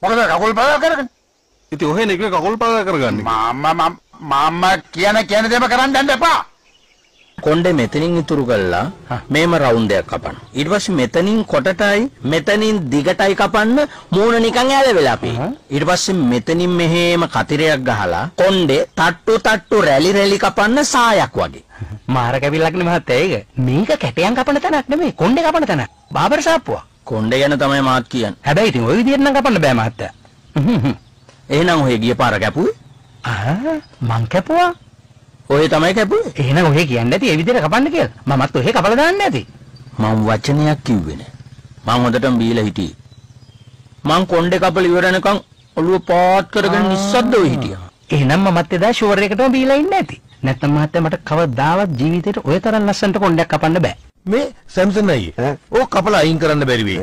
Makanya kakul pala kerja. Itu oh ini kakul pala kerja. Mama, mama, mama, kiana kiana dia makan dan apa? konde methanin ituru kalla mema round ekak kapanna ඊට පස්සේ මෙතනින් කොටටයි මෙතනින් දිගටයි කපන්න මූණ නිකන් ඇලවෙලා පේනවා ඊට පස්සේ මෙතනින් මෙහෙම කතිරයක් ගහලා කොණ්ඩේ තට්ටු තට්ටු රැලි රැලි කපන්න සායක් වගේ මාර කැවිල්ලක් නේ මහත්තයා ඒක මේක කැටයන් කපන තැනක් නෙමෙයි කොණ්ඩේ කපන තැන බාබර් ශාප්පුවා කොණ්ඩේ යන තමයි මාත් කියන්නේ හැබැයි ඉතින් ওই විදියට නම් කපන්න බෑ මහත්තයා එහෙනම් ඔය ගිය පාර කැපුවේ ආ මං කැපුවා ඔය තමයි කැපුවේ. එහෙනම් ඔය කියන්නේ නැති ඒ විදිහට කපන්න කියලා. මමත් ඔය කපලා දාන්න ඇති. මම වචනයක් කිව්වේ නෑ. මම හොඳටම බීලා හිටියේ. මං කොණ්ඩේ කපලා ඉවරනකම් ඔළුව පාත් කරගෙන නිස්සද්දව හිටියා. එහෙනම් මමත් එදා ෂුවර් එකටම බීලා ඉන්න ඇති. නැත්නම් මහත්තයා මට කවදාවත් ජීවිතේට ඔය තරම් ලස්සනට කොණ්ඩයක් කපන්න බෑ. මේ සැම්සන් අයියේ. ඕක කපලා අයින් කරන්න බැරි වෙයි.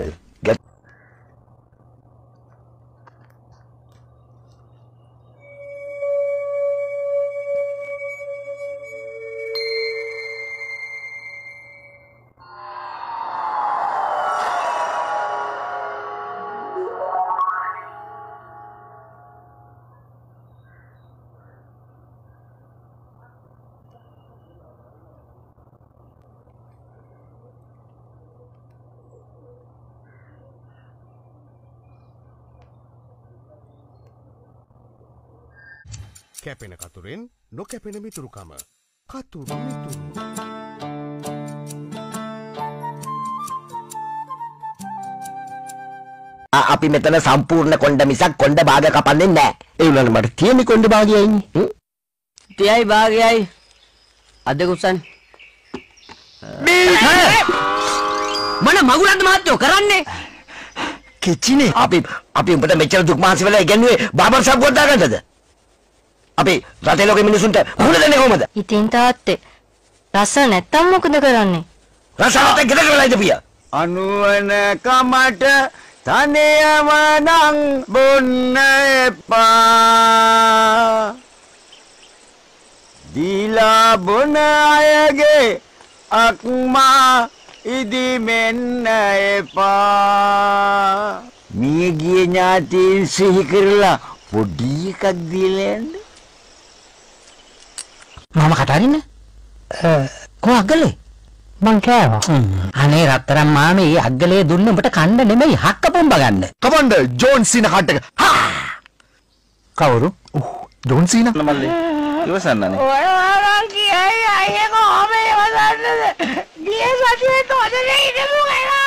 Kepena katurin, no kepena mituru kama. Katuru mituru. Api metana sampurna konda misak konda bahagia kapanin nai. Eh ulan mati tiya mi konda bahagia ini. Tiyai bahagia ini. Ada kusan. Mana magulan mahatyo karanne. Kecine. Api api umpata mecara duk mahasi wala igenwe babar sab godda gannada. Api rate loke minusunta muna denne kohomada ithin taatte rasa නැත්තම් මොකද කරන්නේ රසාවත් ගෙදර වෙලා ඉඳපියා අනුවන කමට තනියම නම් බොන්න එපා දීලා බොන අයගේ අක්මා ඉදිමෙන්න එපා මිය ගිය ඥාතීන් සිහි කරලා පොඩි එකක් දීලා යන්න Mama katarin eh kok agale man kaawa ane ratharam mama e agale dunne ubata kanna nemei hakka pomba ganna commander John Cena cut එක ha kawuru John Cena namalle iwasannane oya kiyai ayye kohome iwasanne giye satye todane idemu gena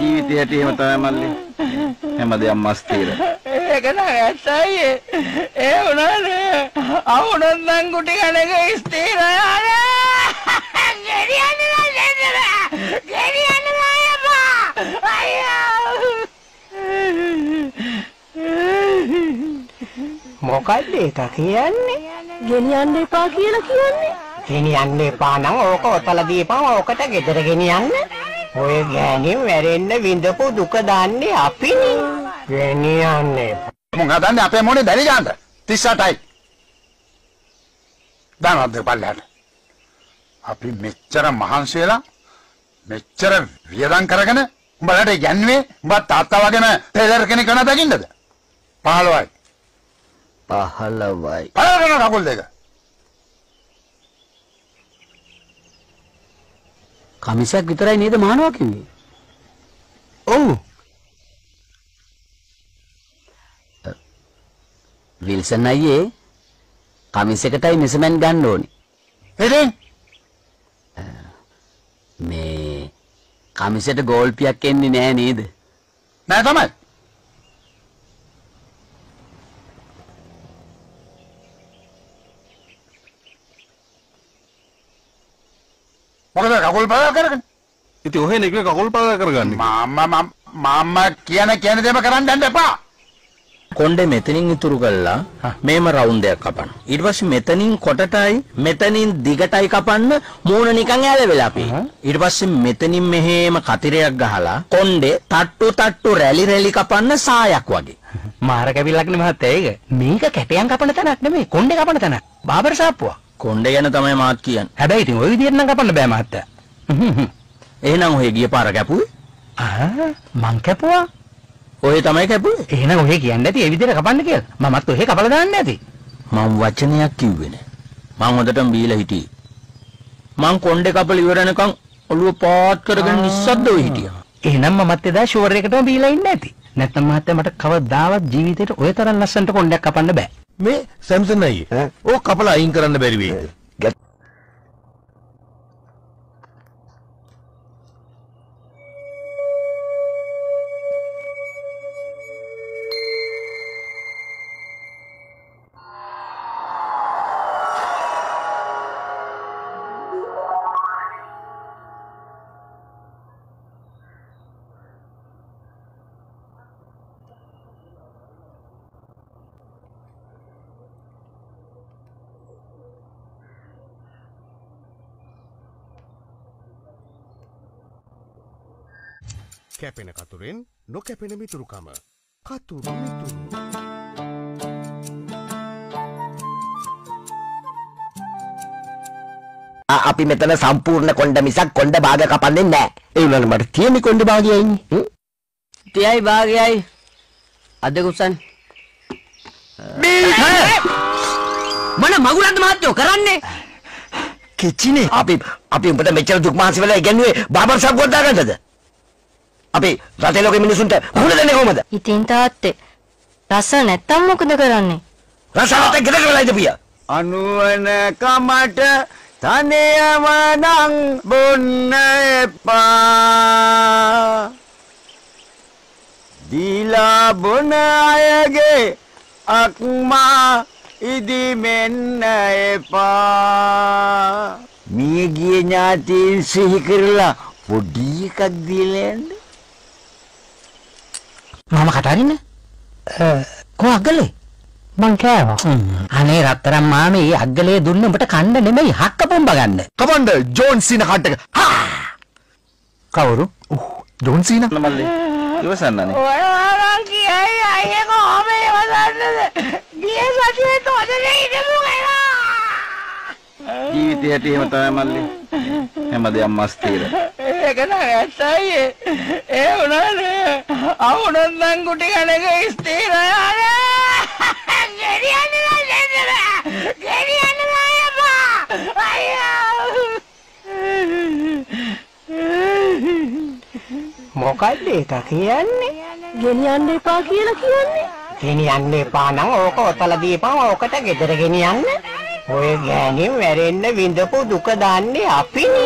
ජීවිතේ හැටි එහෙම තමයි මල්ලි හැමදේම මස්තිර ඒක නෑ ඇත්තයි ඒ උනානේ අවුනන් නම් කුටි ගණක ස්ථිර යන්නේ ගෙරියන්නේ නෑ ගෙරියන්නේ නෑ බා අයියෝ මොකක්ද ඒක කියන්නේ ගෙනියන්න එපා කියලා කියන්නේ ගෙනියන්න එපා නම් ඕක ඔතල දීපන් ඕකට ගෙදර ගෙනියන්න ඔය ගෑණින් වැරෙන්න විඳපු දුක දාන්නේ අපිනේ ගෙනියන්නේ මොන් හදන්නේ අපේ මොනේ දැලි ගන්නද තිස් අටයි දානවද බලන්න අපි මෙච්චර මහන්සියලා මෙච්චර වියදම් කරගෙන උඹලට යන්නේ උඹ තාත්තා වගේම ටේලර් කෙනෙක් වෙනවා දකින්නද පහළොවයි පහළොවයි පහළොවන කකුල් දෙක කමිසක් විතරයි නේද මහනවා කිව්වේ. ඔව්. විල්සන් අයියේ කමිස එකටයි මෙසමන් ගන්න ඕනේ. එතෙන් මේ කමිසෙට ගෝල්පියක් එන්නේ නැහැ නේද? නෑ තමයි. මොකද කකුල් පාවා කරගන්නේ? ඉතින් ඔහෙ නේ කිව්වේ කකුල් පාවා කරගන්නේ. මාමා මාමා කියන කියන දේම කරන් දෙන්න එපා. කොණ්ඩේ මෙතනින් ඉතුරු කළා මේම රවුන්ඩ් එකක් කපන්න. ඊට පස්සේ මෙතනින් කොටටයි මෙතනින් දිගටයි කපන්න මූණ නිකන් ඇලවෙලා පේනවා. ඊට පස්සේ මෙතනින් මෙහෙම කතිරයක් ගහලා කොණ්ඩේ තට්ටු තට්ටු රැලි රැලි කපන්න සායක් වගේ. මාර කැවිල්ලක් නේ මහත්තයා ඒක. මේක කැටයන් කපන තැනක් නෙමෙයි කොණ්ඩේ කපන තැන. බාබර් ශාප්පුවා. කොණ්ඩේ යන තමයි මාත් කියන්නේ. හැබැයි ඉතින් ওই විදියට නම් කපන්න බෑ මහත්තයා. එහෙනම් ඔය ගිය පාර කැපුවේ? ආ මං කැපුවා. ඔය තමයි කැපුවේ. එහෙනම් ඔය කියන්නේ නැති ඒ විදියට කපන්න කියලා. මමත් ඔය කපලා දාන්න ඇති. මම වචනයක් කිව්වේ නෑ. මම හොඳටම බීලා හිටියේ. මං කොණ්ඩේ කපල ඉවරනකම් ඔළුව පාත් කරගෙන නිස්සද්දව හිටියා. එහෙනම් මමත් එදා ෂුවර් එකටම බීලා ඉන්නේ නැති. නැත්නම් මහත්තයා මට කවදාවත් ජීවිතේට ඔය තරම් ලස්සනට කොණ්ඩයක් කපන්න බෑ. මේ සැම්සන් අයියේ ඕක කපලා අයින් කරන්න බැරි වෙයි. Kepena katurin, no kepena mituru kama. Katuru mituru. Api metana sampurna konda misak konda bahagia kapan nene. Eh, ulan mar tiami konda bahagia ini. Tiai bahagia. Ada urusan. Mana magulan tuh mahatyo karane. Kecil nih. Api api yang pertama bicara duk mahasiswa lagi kenwe babar sab gua dagan saja. අපි රටේ ලෝකෙ මිනිසුන්ට මුහුණ දෙන්නේ කොහමද? ඉතින් තාත්තේ රස නැත්තම් මොකද කරන්නේ? රස නැත්නම් ගෙදර වෙලායිද පියා? අනුවන කමට තනියම නම් බොන්න එපා. දීලා බොන අයගේ අක්මා ඉදිමෙන්න එපා. මිය ගිය ඥාතීන් සිහි කරලා පොඩි එකක් දීලා යන්න. Mama Katarina, kok agale? Bang kaya apa? Aneh rata-rata mama ini agale dulu nembet kanda nembay hak kapom bagan. Commander John Cena kanda. Ha! Kau ru? Uh, John Cena. Nama le? Wilson nani? Orang kia ayah kau apa yang macam ni? Dia satu itu ada lagi dia bukan lah. Iya tiada tiada macam ni malu. Emang dia mesti lah. Eh kenapa saya? Eh orang ni. Aku nonton kutingan aku istirahat ada. Gerian lah, gerian, gerian lah ya pak. Ayah. Mau kade kakian ni? Gerian deh pak kira kian ni? Gerian deh panang. Oh kau terlebih panang. Oh kata kita gerian ni. Woi gerian merenda window pun duka dan ni api ni.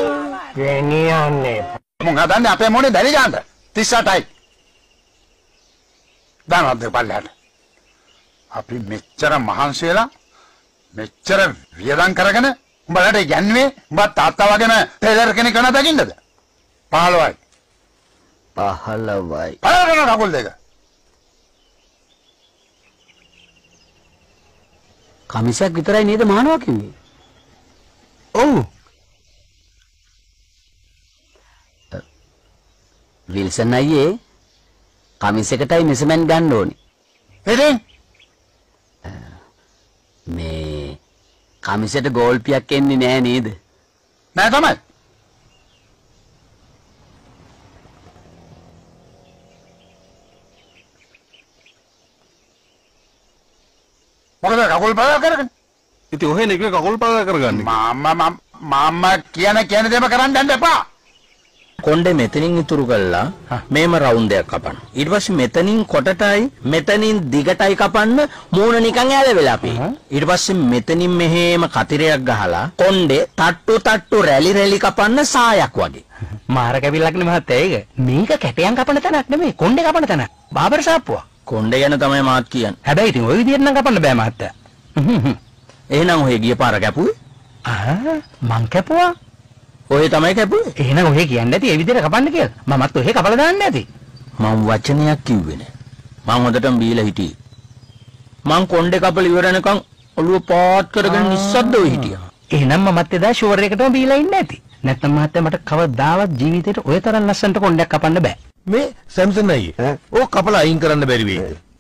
Gerian ni. Muka dan ni apa yang mana dari jangan? Tisha tay. Dana depalnya, api mecara mahansela, mecara viran keragane, mbak ada janwe, mbak tata wagena, teler kene kana daging dada, pahalway, pahalway, pahalway kana kagul dega. Kami sih kita ini itu manusia kini. Oh, Wilson aye. Kami seketai misalnya gando ni, betul? Me, kami sete gold piak kendi nih ni id. Nah, sama. Mau kita kagul pada kerja? Itu oh ini kita kagul pada kerja. Mama, mama, mama, kiana kiana dia makanan dan apa? Konde metaning itu rugallah, memang round deh kapan. Itu pasti metaning kotatai, metaning digatai kapan, muna nikangnya ada belapi. Itu pasti metaning mehe makatireak gahala. Konde tatu tatu rally rally kapan, saya kuagi. Mahar kebilak nih mahatega. Mika kepiang kapan ntar nak demi? Konde kapan ntar nak? Babar siapa? Konde ya ntar saya mahat kian. Ada itu, itu dia nang kapan lebih mahat? Eh nang hegi apa rakyapui? Ah, mangkapua? ඔය තමයි කැපුවේ. එහෙනම් ඔය කියන්නේ නැති ඒ විදිහට කපන්න කියලා. මමත් ඔය කපලා දාන්න නැති. මම වචනයක් කිව්වේ නෑ. මම හොදටම බීලා හිටියේ. මං කොණ්ඩේ කපල ඉවරනකම් ඔළුව පාත් කරගෙන නිස්සද්දව හිටියා. එහෙනම් මමත් එදා ෂුවර් එකටම බීලා ඉන්නේ නැති. නැත්නම් මහත්තයා මට කවදාවත් ජීවිතේට ඔය තරම් ලස්සනට කොණ්ඩයක් කපන්න බෑ. මේ සැම්සන් අයියේ ඕක කපලා අයින් කරන්න බැරි වෙයි.